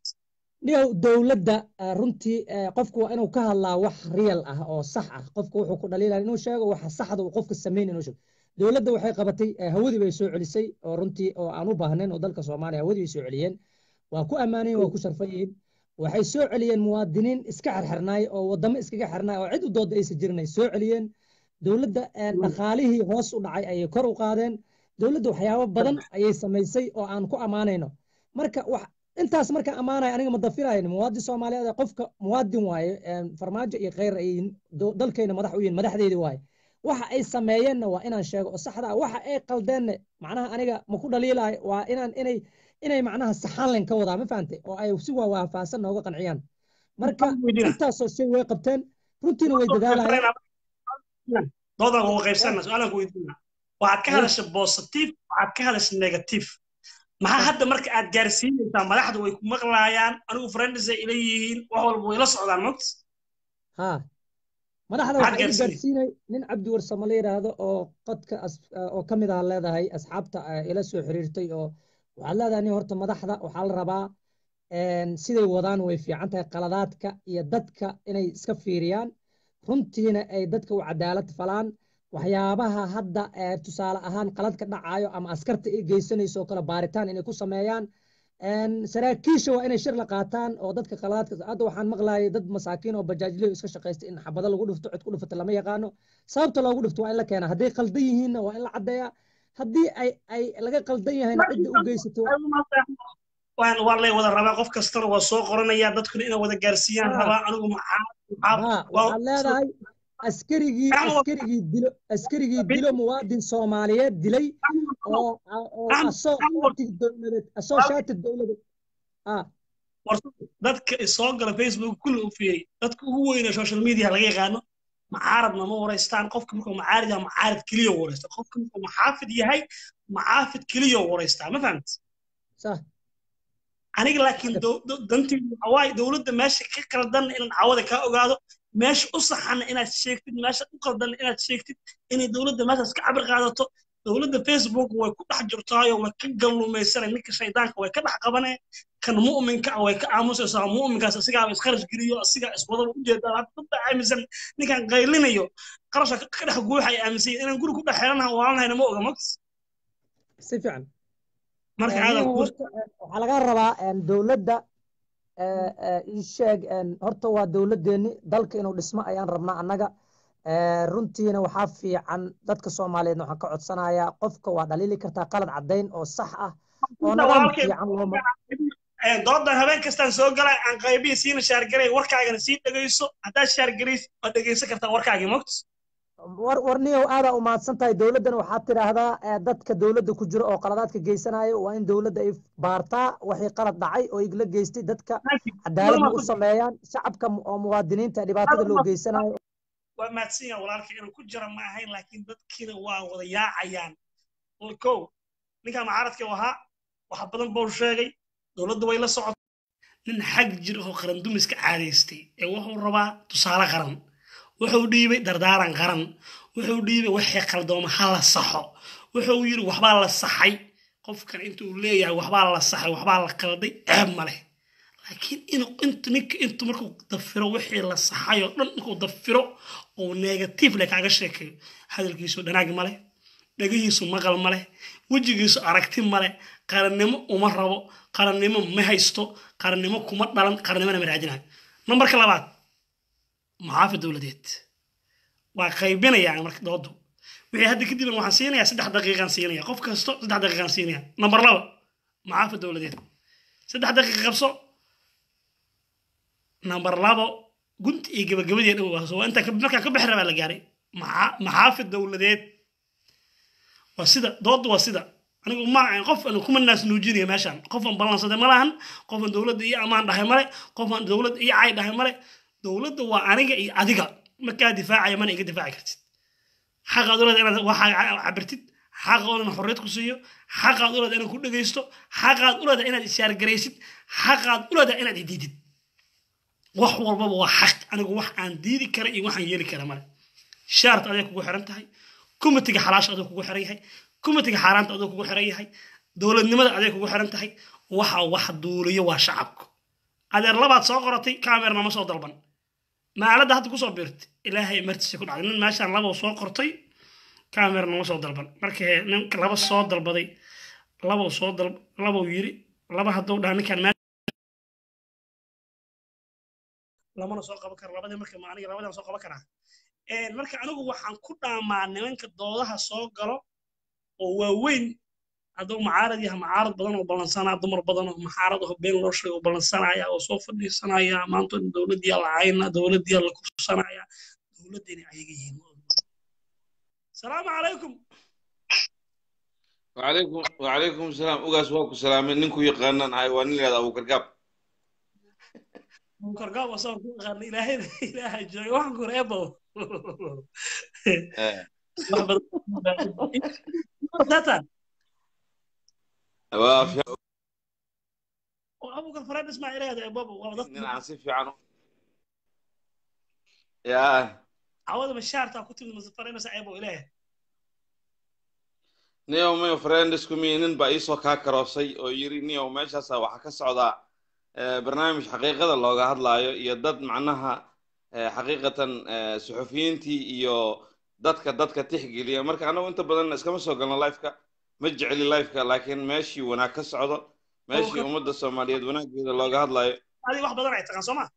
ليه دولة رنتي قفكوا أنا وكه الله واحد ريال أو صح قفكوا حكوا دليل إنه شيء واحد صح ده وقفك السمين إنه شيء دولة واحد قبتي هودي بيسوع عليسي رنتي عنو بهنن وضلك صومالي هودي بيسوع عليين وكو أماني وكو شرفيين وحيسوع عليين موادين إسكحر حرناي أو ضم إسكحر حرناي أو عدو ضد إيش الجرناي سوع عليين دولة نخاليه هوس ونعي أي كرو قادن دولة وحياة بدن أي سميسي أو أنكو أمانينه مركا أنت أسمرك أمانة يعني متضفيرة يعني مواد الصومالية هذا قفك مواد واي فرماجة غير أي دول كينا مدحوين مدح ذي واي واحد أي سميين وإن الشيء الصح ده واحد أي قلدان معناها أنا مكود ليلا وإن إني معناها السحالين كوضع ما فهمتي أو أي سوى وفاسن هو قنعيان مركا أنت أسوي وقبتين روتين ويددالها هذا هو غير سنة سؤالك ويدنا وعاد كهلش بوستيف وعاد كهلش نيجاتيف ما حد مرك عاد جارسين إنت ما لحد ويكون مغليان أنا وفرند زي إليين وهو بويلص على المكس ها ما لحد وعاد جارسين نين عبد ورسمالير هذا أو قد كأس أو كم إذا على هذا هاي أصحابته إلى سوء حريرتي أو وعلى هذا أنا هرت ما لحد وحال ربع سيد وضان ويفي عنده قلادات ك يدت ك إني سكفيريان رنتي هنا يدت ك وعدالة فلان waxyaabaha hadda tusaale ahaan qalad ka dhacayo ama askarta ay geysanayso kala baaritaan inay ku sameeyaan saraakiisha waa inay shir la qaataan oo dadka qaladka hadda waxaan maqlaayay dad masaakiin oo bajaajley iska shaqaystay in xabado lagu dhufto cid ku dhufto lama yaqaano sababta loogu dhufto waa in la keenaa haddii qaldan yihiin waa in la cadeeyaa haddii ay laga qaldan yahay cidda u geysato waan lay wada rabaa qof kastana waa soo qoranaya dadkuna inay wada gaarsiiyaan rabaa anigu maxaa leedahay askarigii dilo muwaadin Soomaaliyeed dilay oo asooshati dawladda dadka soo gala Facebook kullu u fiiriyay dadka ugu weyn ee social media laga yaqaano mucaaradna ma wareystaan qofka markuu mucaarad yahay mucaarad kaliya wareysta qofka markuu muxaafid yahay muxaafid kaliya wareysta ma fahamtid صح aniga laakiin dantiidu hawaay dawladda meesha ka qaldan inaan cawada ka ogaado meesha u saxan inaad sheegtid meesha u qaldan inaad sheegtid inay dawladda meeshaas ka cabir qaadato dawladda Facebook way ku dhex jirtaayo way ka galluumaysanay ninka shaydaanka way ka dhex qabanay kan mu'minka way ka aamusaysaa mu'minkaas asigaa iskharaj geliyo asigaa iswadaba u jeedaa hadda aaminsan ninkan qaylinayo qarasha ka dhex guuxay aaminsan inaan guri ku dhex xiranahay waalanahay ma oga max si fiican marka aad ku waxa laga rabaa dawladda ee sheeg horta waa dawladeeni dalka inuu dhismo ayaan rabnaa anaga runtiina waxa fiican dadka Soomaaliyeed waxaan ka codsanayaa qofka waa dhaliili kartaa qalad cadeyn oo sax ah oo nadaam fiican loo ma doodan habeen kastaan soo galay aan qaybiye siina shaar galay warkaagana sii dhageyso hadaa shaar galiis oo dhageysan kartaa warkaagii moqt warniyo aada u maadsantahay dawladdan waxa tiraahdaa dadka dawladda ku jira oo qaladaadka geysanaayo waa in dawladda ay baartaa wixii qalad dhacay oo igla geystay dadka cadaalad u sameeyaan shacabka oo muwaadiniinta dhibaatada loo geysanayo waa maadsiga walaalka inuu ku jira ma ahayn laakiin dadkiina waa wada yaacayaan oo ninka mucaaradka waxa waxa badan buu sheegay dawladda way la socotay nin xaq jir oo qaran dumiska caadaystay ee wuxuu rabaa tusaale qaran wuxuu dhiibay dardaaran qaran wuxuu dhiibay wixii qaldooma hala saxo wuxuu yiri waxba la saxay qofkan intuu leeyahay waxba la saxay waxba la qalday ceeb ma leh laakiin intuu markuu dafiro wixii la saxay oo dhan markuu dafiro oo negative la kaaga sheekay hadalkiisu dhanaag ma leh dhagihiisu maqal ma leh wajigiisu aragti ma leh qarannimo uma rabo qarannimo ma haysto qarannimo kuma dhalan qarannimana ma raadinayo number 2 معافى دولدت وقايبين يعني مركز ضده وهي هذه كده من وحسينيا 3 دقائق سينيا قف كاستو 3 دقائق سينيا نمبر 2 معافى دولدت 3 دقائق قبصو نمبر 2 كنت يجيب جبدي هو انت كبرك كبحر على جاري معافى دولدت وسيده ضده وسيده anigu ma aan qof anu kuma naas nuujinay meeshan qof aan balansaday malahan qof aan dawladda iyo amaan dhahay male qof aan dawladda iyo ay dhahay male dawladda waa aniga iyo adiga marka difaacay man iga difaaci kartid xaq aad u leedahay inaad wax cabirtid xaq oo aan xorriyad ku siiyo xaq aad u leedahay inaad ku dhageysto xaq aad u leedahay inaad ishaar gareysid xaq aad u leedahay inaad diidid wax walba waa xaq anigu wax aan diidi karo iyo waxaan yeeli karo male shaart adiga kugu xiran tahay kumatiga xalaash adiga kugu xiran yahay kumatiga xaaraanta adiga kugu xiran yahay dawladnimada adiga kugu xiran tahay waxa wax duuliyo waa shacabka adeer labaad soo qoratay kaamirna ma soo dalban maalada hadda ku soo biirtay ilaahay martiisa ku dhacay maashaan laba soo qortay kaamirna ma soo dalban markii nin laba soo dalbaday laba yiri laba hadoo dhaana kan lama soo qaban kar labada markii ma aniga labadan soo qaban kara markii anigu waxaan ku dhaamaan nimanka doodaha soo galo oo waaweyn adoo mucaarad yahay mucaarad badan oo balansanaa dumar badan oo mucaarad oo been loo sheego balansanaya oo soo fadhiisanaya maanta dawladda la ayna dawladda la kusanaya dawladdeena ayaga yihiin salaamu calaykum wa calaykum salaam ugaas waa ku salaamay ninku yaqaanan ahay waa nin leedahay Abukargaab waa soo ku yaqaan ilaahay jooga wax qorebo وافيا وابوك الفرد اسمع إليه يا بابا والله نعصف يعني يا عوض بالشعر تاع كنت مزفرين مسعيبو إليه نيو ميو فرندس كمينين بايسو كاكروسي أو يري نيو ماشا سوا حكا سعودا برنامج حقيقة اللوغة هاد لايو يدد معناها حقيقة صحفيينتي يو دادك تحقي لي مركا أنا وأنت بدلنا اسكما سوقلنا لايفكا ما تجعلي لايفك لكن ماشي وناك السعودة ماشي ومدة الصومالية وناك إذا الله قاد لاي هذه واحدة ضرعي تقن صومال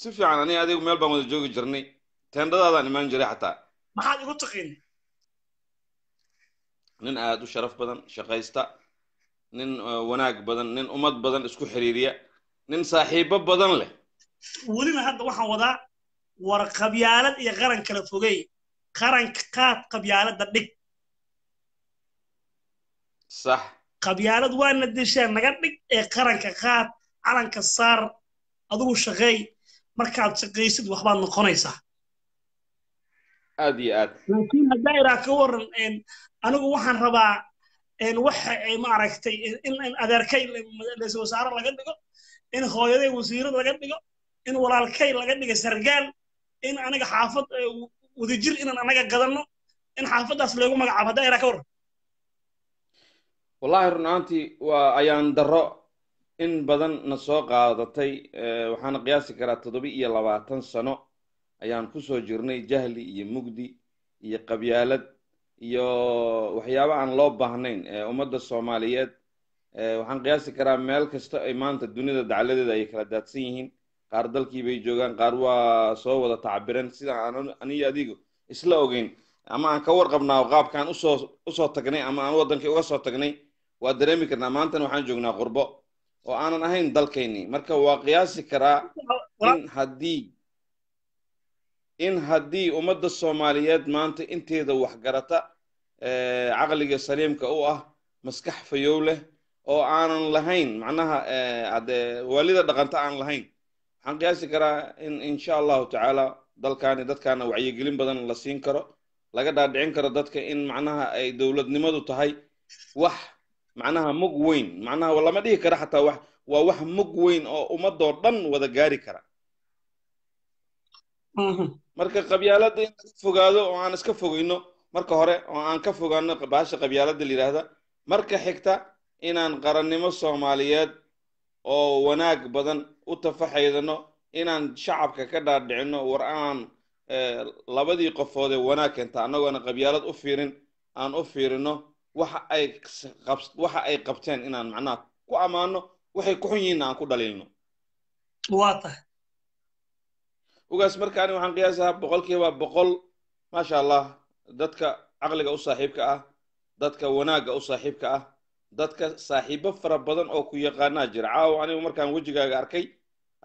سيفي عن أني هذه وميلبا مدجوج جرني تندد هذا أنا ما نجري حتى ما حد يقول تقين نن أهدو شرف بدن شقايستا نن وناك بدن نن أمد بدن اسكو حريرية نن صاحبة بدن له ولينا هذا واحد وضع ورقبيالات يا غرن كالفوقي غرن كقات قبيالات دبك صح قبيالد وانا ديشان نغا دغ قرانكا قاد علنكا صار ادو شقي markaad shaqeeysid wax baad noqonaysaa aad iyo aad laakiin hadda ira ka waran anigu waxaan rabaa إن وحى معركتي إن أدركي لسوسار لقدمه إن خيالي وزير لقدمه إن ولا الكيل لقدمه سرجال إن أنا كحافظ وذجر إن أنا كقدرنا إن حافظ أصله ما عبده يركور والله رنانتي وأيان درا إن بدن نساق عادتي وحنا قياس كرات طبيعي لبعتن سنة أيان كسر جرني جهلي يمجدي يقبيالد iyo waxyaabo aan loo baahnayn ee ummadda Soomaaliyeed waxaan qiyaasi karaa meel kasta ay maanta dunida dacaladeeda ay kala daadsan yihiin qaar dalkii bay joogan qaar waa soo wada tacbiran sida aniga adigu isla ogeyn ama aan ka warqabnaa qaabkan u soo tagnay ama aan wadankii uga soo tagnay waa dareemi karnaa maanta waxaan joognaa qurbo oo aanan ahayn dalkeenii marka waa qiyaasi karaa in haddii ummadda Soomaaliyeed maanta inteeda wax garata عقلي سليم كأوه مسكح في يوله أو عن لهين معناها عد والدة دقنت عن لهين عن قياس كرا إن شاء الله تعالى دل كان وعي قليل بدن الله سين كرا لقد عدين كرا دت كإن معناها أي دولة نمدو تهاي وح معناها مقوين معناها والله ما دي كرا حتى وح مقوين أو مدور ضن وذا جاري كرا مركب قبيلة فقادو وعن اسكف فقينه marka hore oo aan ka fogaano baasha qabyaaladda liiraahda marka xigta inaan qarannimo Soomaaliyeed oo wanaag badan u tafaxeydano inaan shacabka ka dhaadhicino war aan labadii qofood ee wanaag inta anagoo qabyaalad u fiirin aan u fiirino waxa ay qabteen inaan macnaa ku amaano waxay ku xun yihiin aan ku dhaliilno waata ugaas markaan waxaan qiyaasaa 100% 100 ma sha Allah dadka aqliga u saaxiibka ah dadka wanaaga u saaxiibka ah dadka saaxiibo fara badan oo ku yaqaana jira caaw anigu markaan wajigaaga arkay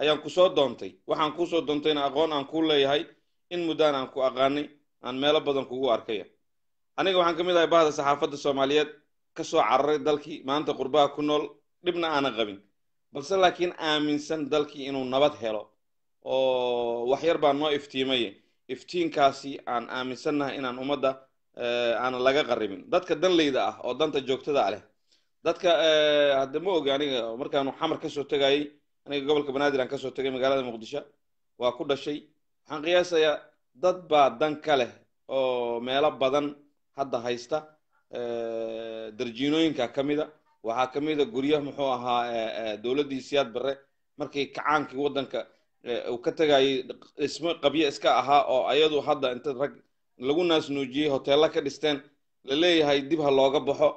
ayaan ku soo doontay waxaan ku soo doontayna aqoon aan ku leeyahay in mudaan aan ku aqaanay aan meelo badan kugu arkay aniga waxaan kamid ahay baahda saxaafadda Soomaaliyeed ka soo cararay dalkii maanta qurbaha ku nool dibna aan qabin balse laakiin aaminsan dalkii inuu nabad helo oo wax yar baan noo iftiimay iftiinkaasi aan aaminsanahay inaan ummadda aan laga qarribin dadka danleyda ah oo danta joogtada ah dadka hadda ma ogaani markaan xamar ka soo tagay aniga gobolka Banaadir aan ka soo tagay magaalada Muqdisho waa ku dhashay waxaan qiyaasayaa dad baa dan kale oo meelo badan hadda haysta darjiinooyinka kamida waxa kamida guriyaha muxuu ahaa dawladda Siyaad Barre markay kacaankii wadanka oo ka tagay isma qabiye iska aha oo ayadu hadda inta rag lagu naas nuujiyay hoteelada ka dhisteen la leeyahay dib ha looga baxo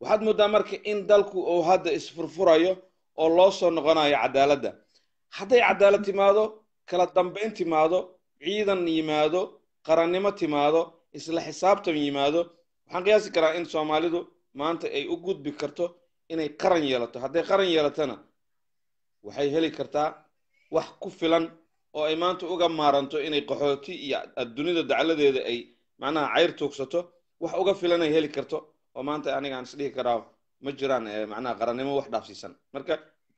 waxaad moodaa marka in dalku oo hadda isfurfurayo oo loo soo noqonayo cadaaladda haday cadaalad timaado kala dambeyn timaado ciidan yimaado qarannimo timaado isla xisaabtan yimaado waxaan qiyaasi karaa in Soomaalidu maanta ay u gudbi karto inay qaran yeelato haday qaran yeelatana waxay heli kartaa wax ku filan oo ay maanta uga maaranto inay qaxooti iyo dunida dacaladeeda ay macnaa cayr toogsato wax uga filan ay heli karto oo maanta aniga aan isdhihi karaa ma jiraan macnaa qarannimo wax dhaafsiisan marka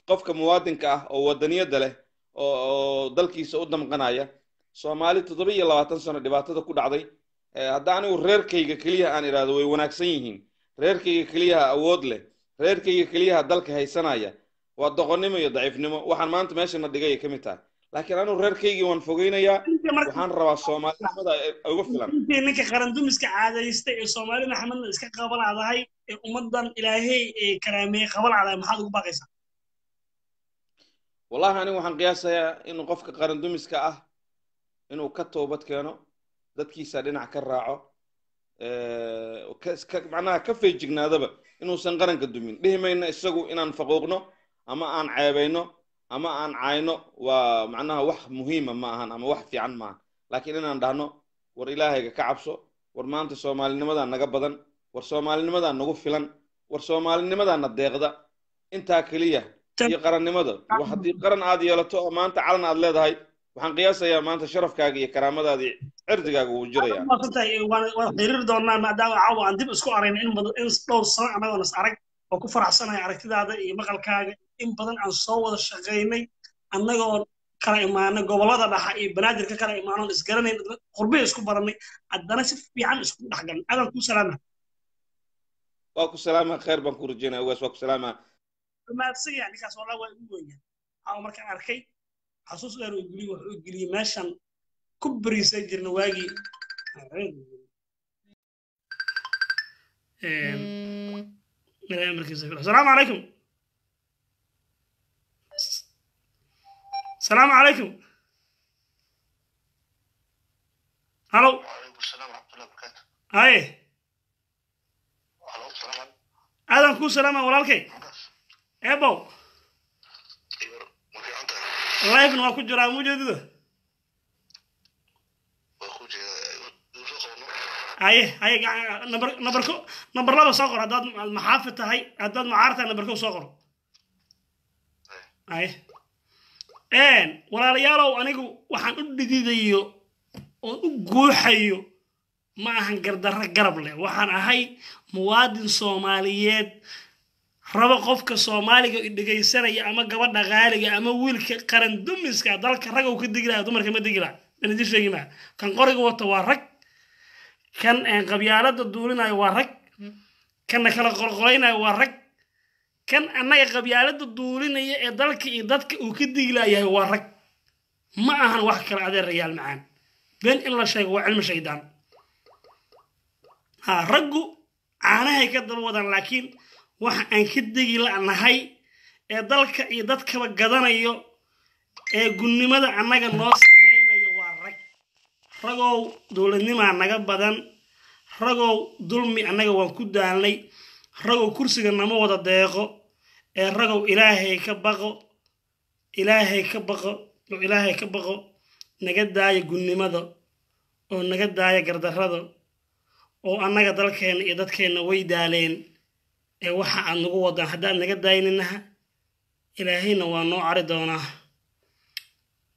qofka muwaadinka ah oo wadaniyada leh oo dalkiisa u damqanaya Soomaali 27 sano dhibaatada ku dhacday hadda anigu reerkayga kaliya aan iraado way wanaagsan yihiin reerkayga kaliya awood leh reerkayga kaliya dalka haysanaya wadaqonimo iyo daciifnimo waxaan maanta meeshana dhigay ka mid tahay laakiin aanu reerkaygi waan fogeynaya waxaan rabaa Soomaalida ugu filan ninka qarandumiska caadaystay ee Soomaalida Maxamedna iska qabaladahay ee ummadan Ilaahay ee karaamay qabaladahay maxaad ugu baaqaysaa wallahi anigu waxaan qiyaasayaa in qofka qarandumiska ah inuu ka toobad keeno dadkiisa dhinac ka raaco macnaa ka feejignaadaba inuu san qaranka dumin dhihimayna isagu inaan faqooqno ama aan ceebayno ama aan caayno waa macnaha wax muhiima ma ahan ama wax fiican ma laakiin inaan dhahno war Ilaahayga ka cabso war maanta Soomaalinimada naga badan war Soomaalinimada nagu filan war Soomaalinimada na deeqda inta kaliya iyo qarannimada wax hadii qaran aad yeelato maanta calan aad leedahay waxaan qiyaasayaa maanta sharafkaaga iyo karaamadaada cirdigaaga uu jiraya waan xiriir doonaa maadaama caawa aan dib isku arayno in dhowr sano anaga nas arag oo ku faraxsanahay aragtidaada iyo maqalkaaga in badan aan soo wada shaqeynay annagoo kala imaanay gobolada dhaxa ee Banaadir ka kala imaanay isgaranay qurbeey isku baranay adana si fiican isku dhaxgan adan ku salaamay واكو سلامة خير بنكو رجينا واس واكو سلامة ما تصيح نكاس والله وين أو مركان أركي حسوس غير ويقولي ماشان كبري سجل نواجي السلام عليكم السلام عليكم الو وعليكم السلام ورحمة الله وبركاته هاي الو السلام عليكم أهلا كو سلاما ولالكي أبو الله يكون واكو جرا موجود هاي نبر لابا صغر عداد المحافظة هاي عداد معارتها نبركو صغر هاي إن ولا يارو أنيكو وحن أديديو وجوحيو ما هنقدر قربله وحن هاي مواد صوماليات ربع قفك صومالي دقي سنة يا أما قبضنا غالي يا أما ويلك قرن دمس كدار كرجع وكدقيله دمر كم دقيله بنديش في جماعة كان قارق وتوارك كان قبيالات الدولنا يوارك كان كلا قرقرين يوارك كان أنا قبيالات الدولنا يدلك يدك وكدقيله يوارك ما أهان واحد كرعة الرجال معان بين إلا شيء وعلم شيطان ها رجو أنا هيكدر وضن لكن waxaan ka degi laanahay ee dalka iyo dadka badanayo ee gunnimada anaga noo sameeyay waa ragow dawladnimada naga badan ragow dulmi anaga waan ku daalnay ragow kursiga nama wada deeqo ee ragow ilaahay ka baqo naga daaya gunnimada oo naga daaya gardarrada oo anaga dalkeena iyo dadkeena way daaleen waxa aan ugu wadan hadaan naga daayinnaha ilaahayna waa noo cari doona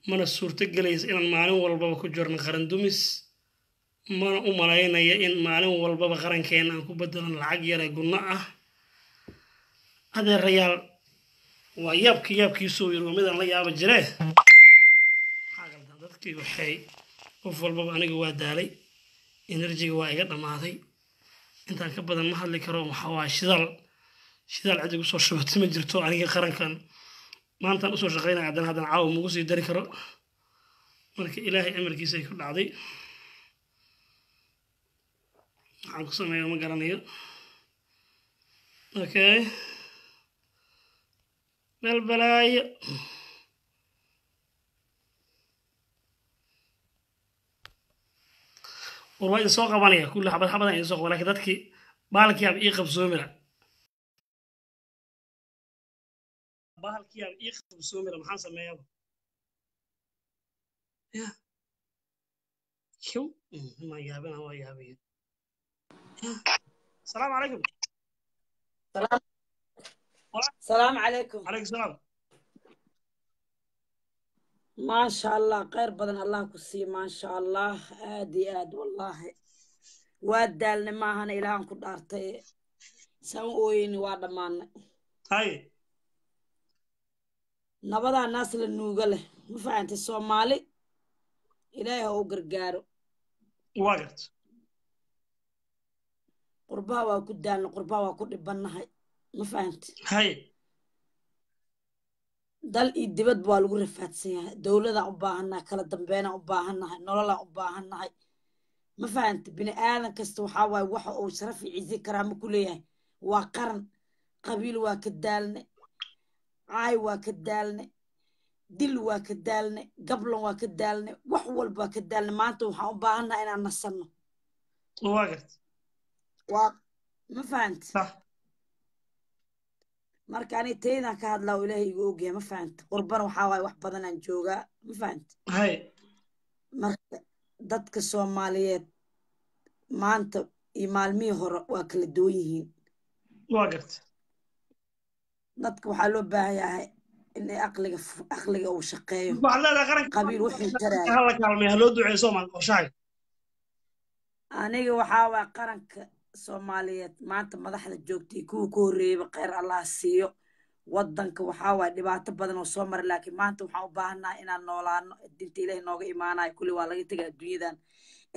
mana suurta galaysa in maalin walba ku jirno qaran dumis mana u maleynaya in maalin walba qarankeena aan ku bedelan lacag yar ee gunno ah adeerayaal waa yabkii soo yar midan la yaabo jirey xaqal dadkii waxay qof walba aniga waa daalay energy waa iga dhamaaday أنت كبدن محل الكرام حواش شذال عندك وصور شبه تمجرتو عليك القرن كان ما أنت أصور شقينا عدن هذا العاو موجود يدري كرو ولك إلهي أمرك يسيك العظيم عم قصنا يوم قرنية أوكي بالبلاي والله السوق قبانية كل حبة السوق ولكن ذاتك بالك يا بيخ بسومرة بالك يا بيخ بسومرة محاسة ما يابا يا شو ما يابين هو يابين السلام عليكم السلام عليكم عليكم السلام ما شاء الله خير بدن الله كسي ما شاء الله آدي آد والله وادالنا ما هن إلهان كل أرتي سوين وادمان هاي نبض الناس للنوجله مفعن الصومالي إلهه وقرقارو وقرت قربا وكدان قربا وكد بنهاي مفعن هاي dal ii dibad baa lagu rafaadsan yahay dawladda u baahanaa kala dambeena u baahanaa nolol u baahanaa ma fahanti bini aadan kasta waxa way waxa uu sharaf iyo ciise karaamo ku leeyahay waa qaran qabiil waa ka daalne ay waa ka daalne dil waa ka daalne gablan waa ka daalne wax walba ka daalne maanta waxa u baahanaa inaan nasano waa ma fahanti markaani teena ka hadlaa ilaahay igu ogeey ma faanta qurban waxa way wax badan aan jooga ma faanta hay marka dadka Soomaaliyeed maanta iyo maalmii hore waa kala duwan yihiin waa gartay dadka waxa loo baahan yahay in ay aqliga uu shaqeeyo waxa la qaran qabiil wixii jaray hala kaalmay halo duceey Soomaal qorshahay aniga waxa waa qaranka Soomaaliyeed maanta madaxda joogtay kuwa ku horeeyay qeyr Allah siiyo wadanka waxa way dhibaato badan oo soo mar laakiin maanta waxa u baahanaa inaan noolaano diinta Ilaahay nooga iimaanay kulli waa laga tagaa adduunyadan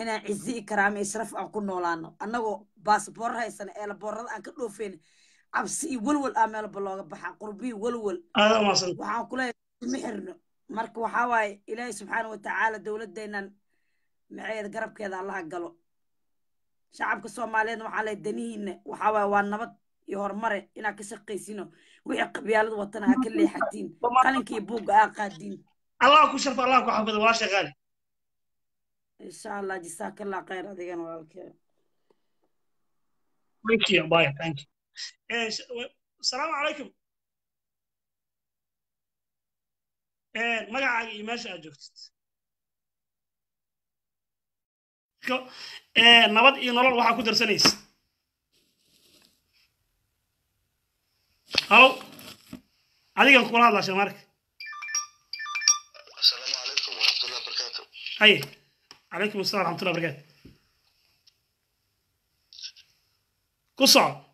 أنا عزي كرامي إشرف أقول نولانو أناو باسبورها إسنا إلى بورد أنك نوفين عبسي ولول أمل بلوغ بحق قربي ولول هذا ما صدق وحنا كلها مهرنا مرك وحواي إلهي سبحانه وتعالى دولة دينا معيد قرب كذا الله قالوا شعبك الصوماليين وحلا الدنيين وحواي والنبض يهرمر إنك كسقيسينه ويعقب يالد وطنها كله حتين خلين كيبوق أقادين الله كشرف الله كحفظ ولا شغال إن شاء الله جزاك الله خير هذا كان والله Thank you. Bye. Thank you. السلام عليكم. ما قاعد ماشي أجوكت. نبض نرى واحد كده سنيس. هلو. عليكم كل هذا شو مارك. السلام عليكم ورحمة الله وبركاته. هاي. عليكم السلام ورحمة الله وبركاته. قصة.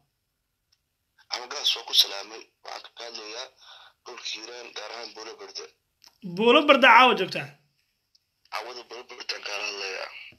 بولو برد عاود جبته. عاود بولو برد كاران ليا.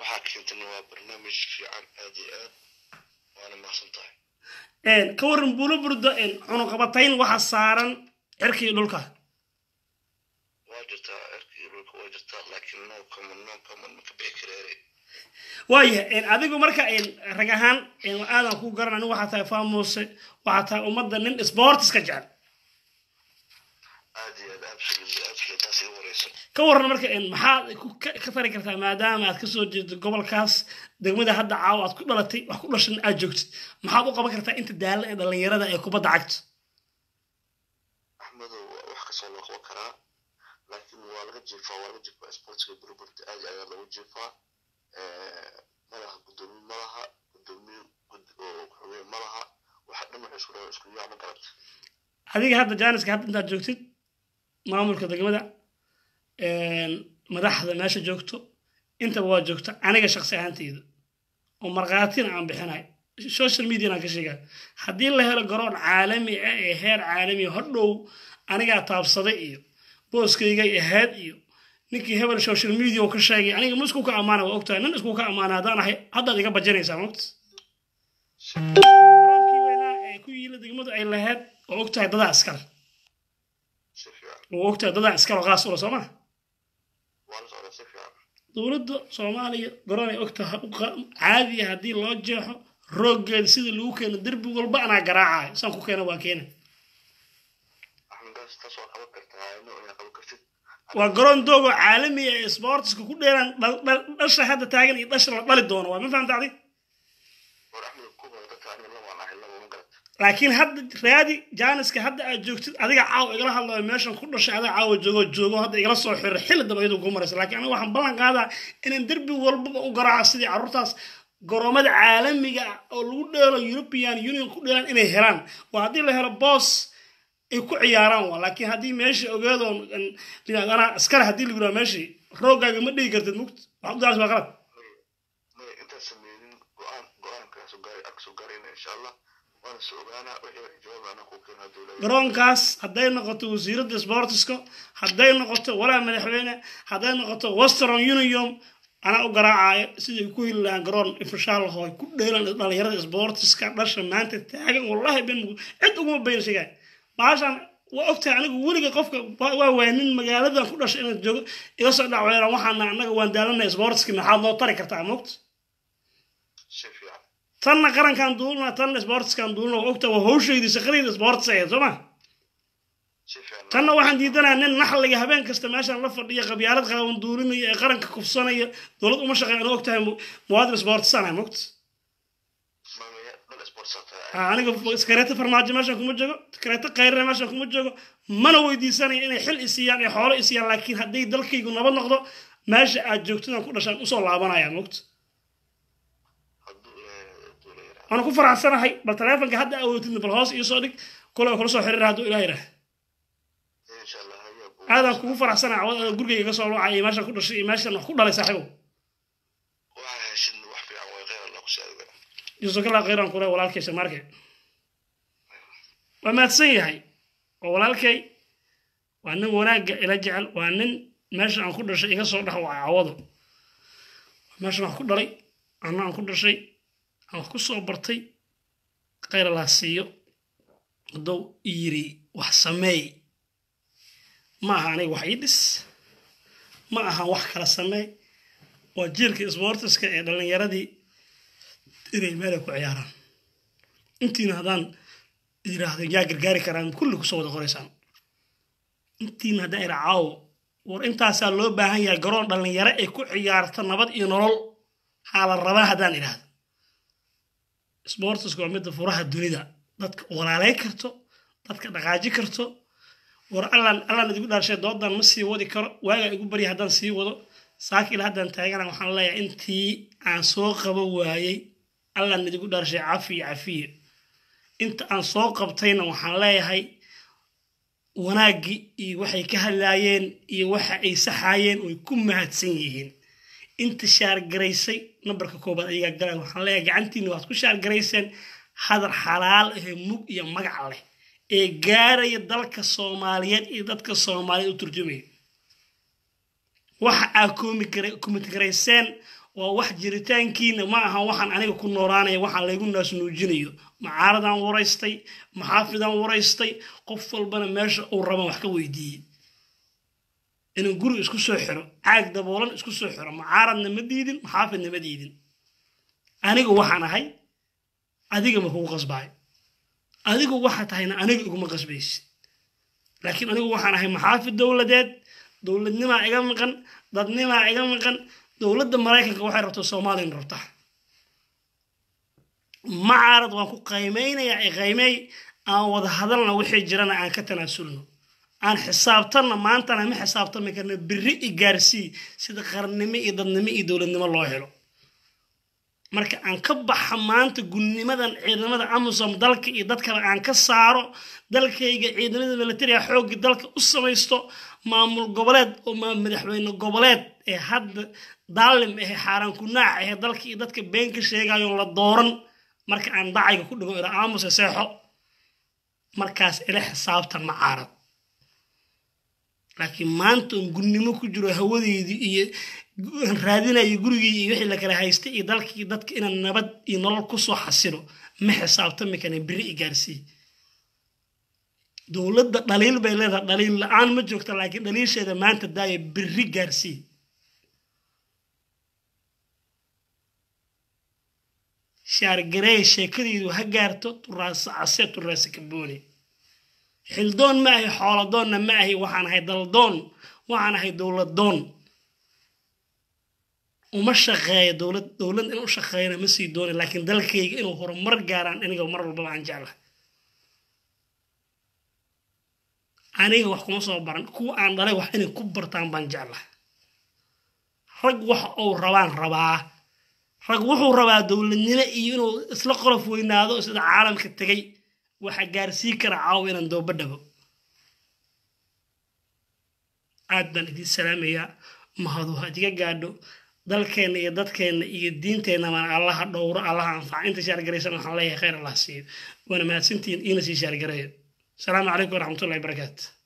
وحكيت إنه برنامج في عام أديات وأنا ما صنطه. إن كورن بولو برضه إن عنو قبطين وحصارن إركي لولكا. واجت إركي لولكا واجت لكن نوم كمان مكبيك رأي. ويا إن هذا مركا إن رجعان إن أنا أكو قرنا نو حتى فاموس وحتى أمضى نن إسبورتس كجال. كورنا مركب إن محل كفرق كرتها ما دام أتكسر قبل كاس دقمة هذا عاوض كل بلاتي وكل شيء أجوكت محل قبل كرتها أنت دال إذا اللي يرد يكوب ضعت أحمد وحكي صلوا وكرا لكن والرجف إسبورتس بروبرت أجا لو جفا ملها قدوم ملها قدوم ملها وحد ما يشوفه يشوفه يعمل كرت هذه هذا جانس كهذا أنت أجوكت معمول كذا قمة مدحضة ماشي جوكتو انت بوا جوكتو عناقة شخصية هانتيدو ومرغاتين عن بحناي السوشيال ميديا ناكشيقا حدين لهير قرار عالمي اهير عالمي هردو عناقة طاب صديقيو بوسكيقا اهاد ايو نكي هبال السوشيال ميديا وكشاقي عناقة مسكوكا امانا واقتا ننسكوكا امانا دانا هادا ديقا بجاني ساموكت رانكي وينا اكو يلا ديقموت اي لهاد واقتا دادا اسكر واقتا دادا اسكر وغاس ولا ساما دولة صومالية قراني أكتها عادي هذه لوجهه رجل سيد لوكين الدرب يقول بقى أنا جراعة سانكو كنا واكينا. إحنا جالس تسوى قبكرتها إنه أنا قبكرت. وقران دوغو عالمي إسبورتس كل ديران بلش هذا تاجن يتشر بلدون وما فهمت عليه. ورحمة الكوبا تتعلم الله وأنا حلم ومقرت. لكن هاد ريادي جانس كهاد أجوكت هذا عاو إجراها الله ماشان كل شيء هذا عاو جو هذا إجراء صحيح حلو ده بيدو جمرس لكن أنا واحد بلان هذا إن دربي والبا وقرع سدي عرطاس قرامد عالمي جا الودر الأوروبيان يونيون كل دلان إنه هران وهذه اللي هرباص يكون عياران ولكن هذه ماشي أجدهم أنا أسكر هذه اللي قرا ماشي روجا جمدي يقدر نقط عبد الله بقرب. أنت سمين قران كسجارين إن شاء الله. قران كاس هداي نقطة وزير السبورتسكو هداي نقطة ولا ملحونا هداي نقطة وسترن يونيوم أنا أقرأ سيكون لنا قران إفشال هاي كل ديران على يرد السبورتسكا باش ما أنت تاجن والله بين أنت أقوم بين شيء بعشان وقتها أنا قولي كقف وين مجال ده كل شيء أنا جو يصعد على روحنا عنا وندارنا سبورتسكي محاضرة طريقة تعمقت تنا قرن كان دولنا تنا سبورتس كان دولنا وقتها وهوش يدي سخريد سبورتس يا زما تنا واحد يدنا إن نحل اللي هبين كاستماشى نلفر يا غبيارات خلون دولنا قرن ككفصنا يا دولت ومش غير وقتها مواد سبورتس أنا مقت أنا قف سكرت فرماج ماشى كم تجوا سكرت قير ماشى كم تجوا ما هو يدي سنة يعني حل إسيان يحار إسيان لكن هدي دلك يقولنا بنقضه ماشى أجوكتنا كل شيء وصل لعبنا يا مقت أنا كفر عن سنة هاي بالتلافن كحد أو تنتظر بالهاس يصادق كله خلصوا حرر هادو إلى غيره إن شاء الله هذا كفر عن سنة عوض جرجي يقصوا له عي ماشى كل شيء ماشى نحكي له لساحبه وعايش نروح في عوض غير الله خسارة يزوج الله غيره كله ولا الكيس ماركة وما تصير هاي ولا الكي وأن وناج يرجع وأن ماشى عن كل شيء يقصوا له عوضه ماشى عن كل شيء أنا عن كل شيء أنا كسر برتي غير الله سيء ضو إيري وحسمي معها أنا وحيدس معها وحكر السماي وجيلك إسبورتس كأن يردي إني مالك وعيارا أنتي نهضان إذا هذا جاكر جاري كرام كله كسود غريسان أنتي نهضان إرعاو وأنت أسأله بهاي يا جرون دلني يرأي كعيار تنبض ينرول على الرباح داني هذا إسبورتس كوميد فراح الدنيا dadka walaalay karto dadka dhaqaaji karto war alla adigu dhaarshay doodan ma sii wadi karo waaga igu bari hadan sii wado saaki ila hadan taagan waxaan leeyahay intii aan soo qabo waayay alla adigu dhaarshay caafiye inta aan soo qabtayna waxaan leeyahay wanaagi iyo waxay ka halaayeen iyo waxa ay saxaayeen oo ku mahadsan yihiin inta shaar gareysay numberka koobaad ayaga galaan waxaan leeyahay gacantiina waad ku shaar gareyseen هذا حلال هموك يا مقعله إيجار يدلك الصوماليات يدلك الصومالي وترجمه واحد أكون كمتكريسان وواحد جريتان كين معها واحد أنا يكون نوراني واحد لا يكون ناس نوجنيه معارضا ورايستي محافظا ورايستي قفل بنا ماشى والربا محكو ويدي إنه جرو إسكو سحر عقد بولن إسكو سحر معارض نمديدن محافظ نمديدن أنا جو واحد أنا هاي أديك ما هو قصباي، أديك واحد هنا أنا يقوم قصبيس، لكن أنا واحد هاي محافظ دولة ديت، دولة نما عجم كان، ضد نما عجم كان، دولة المرايك كواحد رتو الصوماليين رتاح، معارض وأكو قيمين يا قيمي، أو هذا لنا وحي جرنا عن كتنا سلنا، عن حسابتنا ما أنت أنا ما حسابتنا مكان بريء جارسي، سيد خرنمي ضد نمي دولة نما الله حلو. marka aan ka baxo maanta gudnimadan ciidamada Amazon dalka iyo dad kale aan ka saaro dalkayga ciidamada militariga xoog dalka u sameeysto maamul goboleed oo madaxweyne goboleed ee hadda daalim ah xaran ku naac ah dalka iyo dadka been ka sheegayo la dooran marka aan dacayga ku dhigo ila Amazon seexo markaas ila xisaabtan maarad laakiin maanta gudnimo ku jiro hawadeedii iyo raadina iyo gurigii iyo wixii la kala haystay iyo dalkii dadka inaan nabad iyo nolol ku soo xasilo ma xisaabtami kana biri gaarsi dawladda dhaliil bay leedahay dhaliil aan ma joogto laakiin dhaliisheeda maanta daaya biri gaarsi shaar garay sheekadiidu ha gaarto turaas caseed turaas kabooni xildoon ma ahi xooladoonna ma ahi waxaan ahay daldoon waxaan ahay dawladoon وما شقاية دولة إنه شقاية مسي دوني لكن ذلك إنه هو مر جاران إنه مر الباب عن جاله أنا هو حكومة صبران كو عن ضلي وحني كبر تام بان جاله رجوح أو ربان ربا رجوح ربا دولة نلاقي إنه إطلاق رفوين هذا إذا عالم كتجي وحجار سيكر عاوين عنده بدبه عدنا دي السلام يا مهدو هديك قادو dalkeen iyo dadkeen iyo diinteena man Allah dhowro Allah anfaa inta shaar gareysan waxaan leeyahay khayr Allah siiyo wana mahadsantiin in si shaar gareeyo salaam alaykum wa rahmatullahi wa barakatuh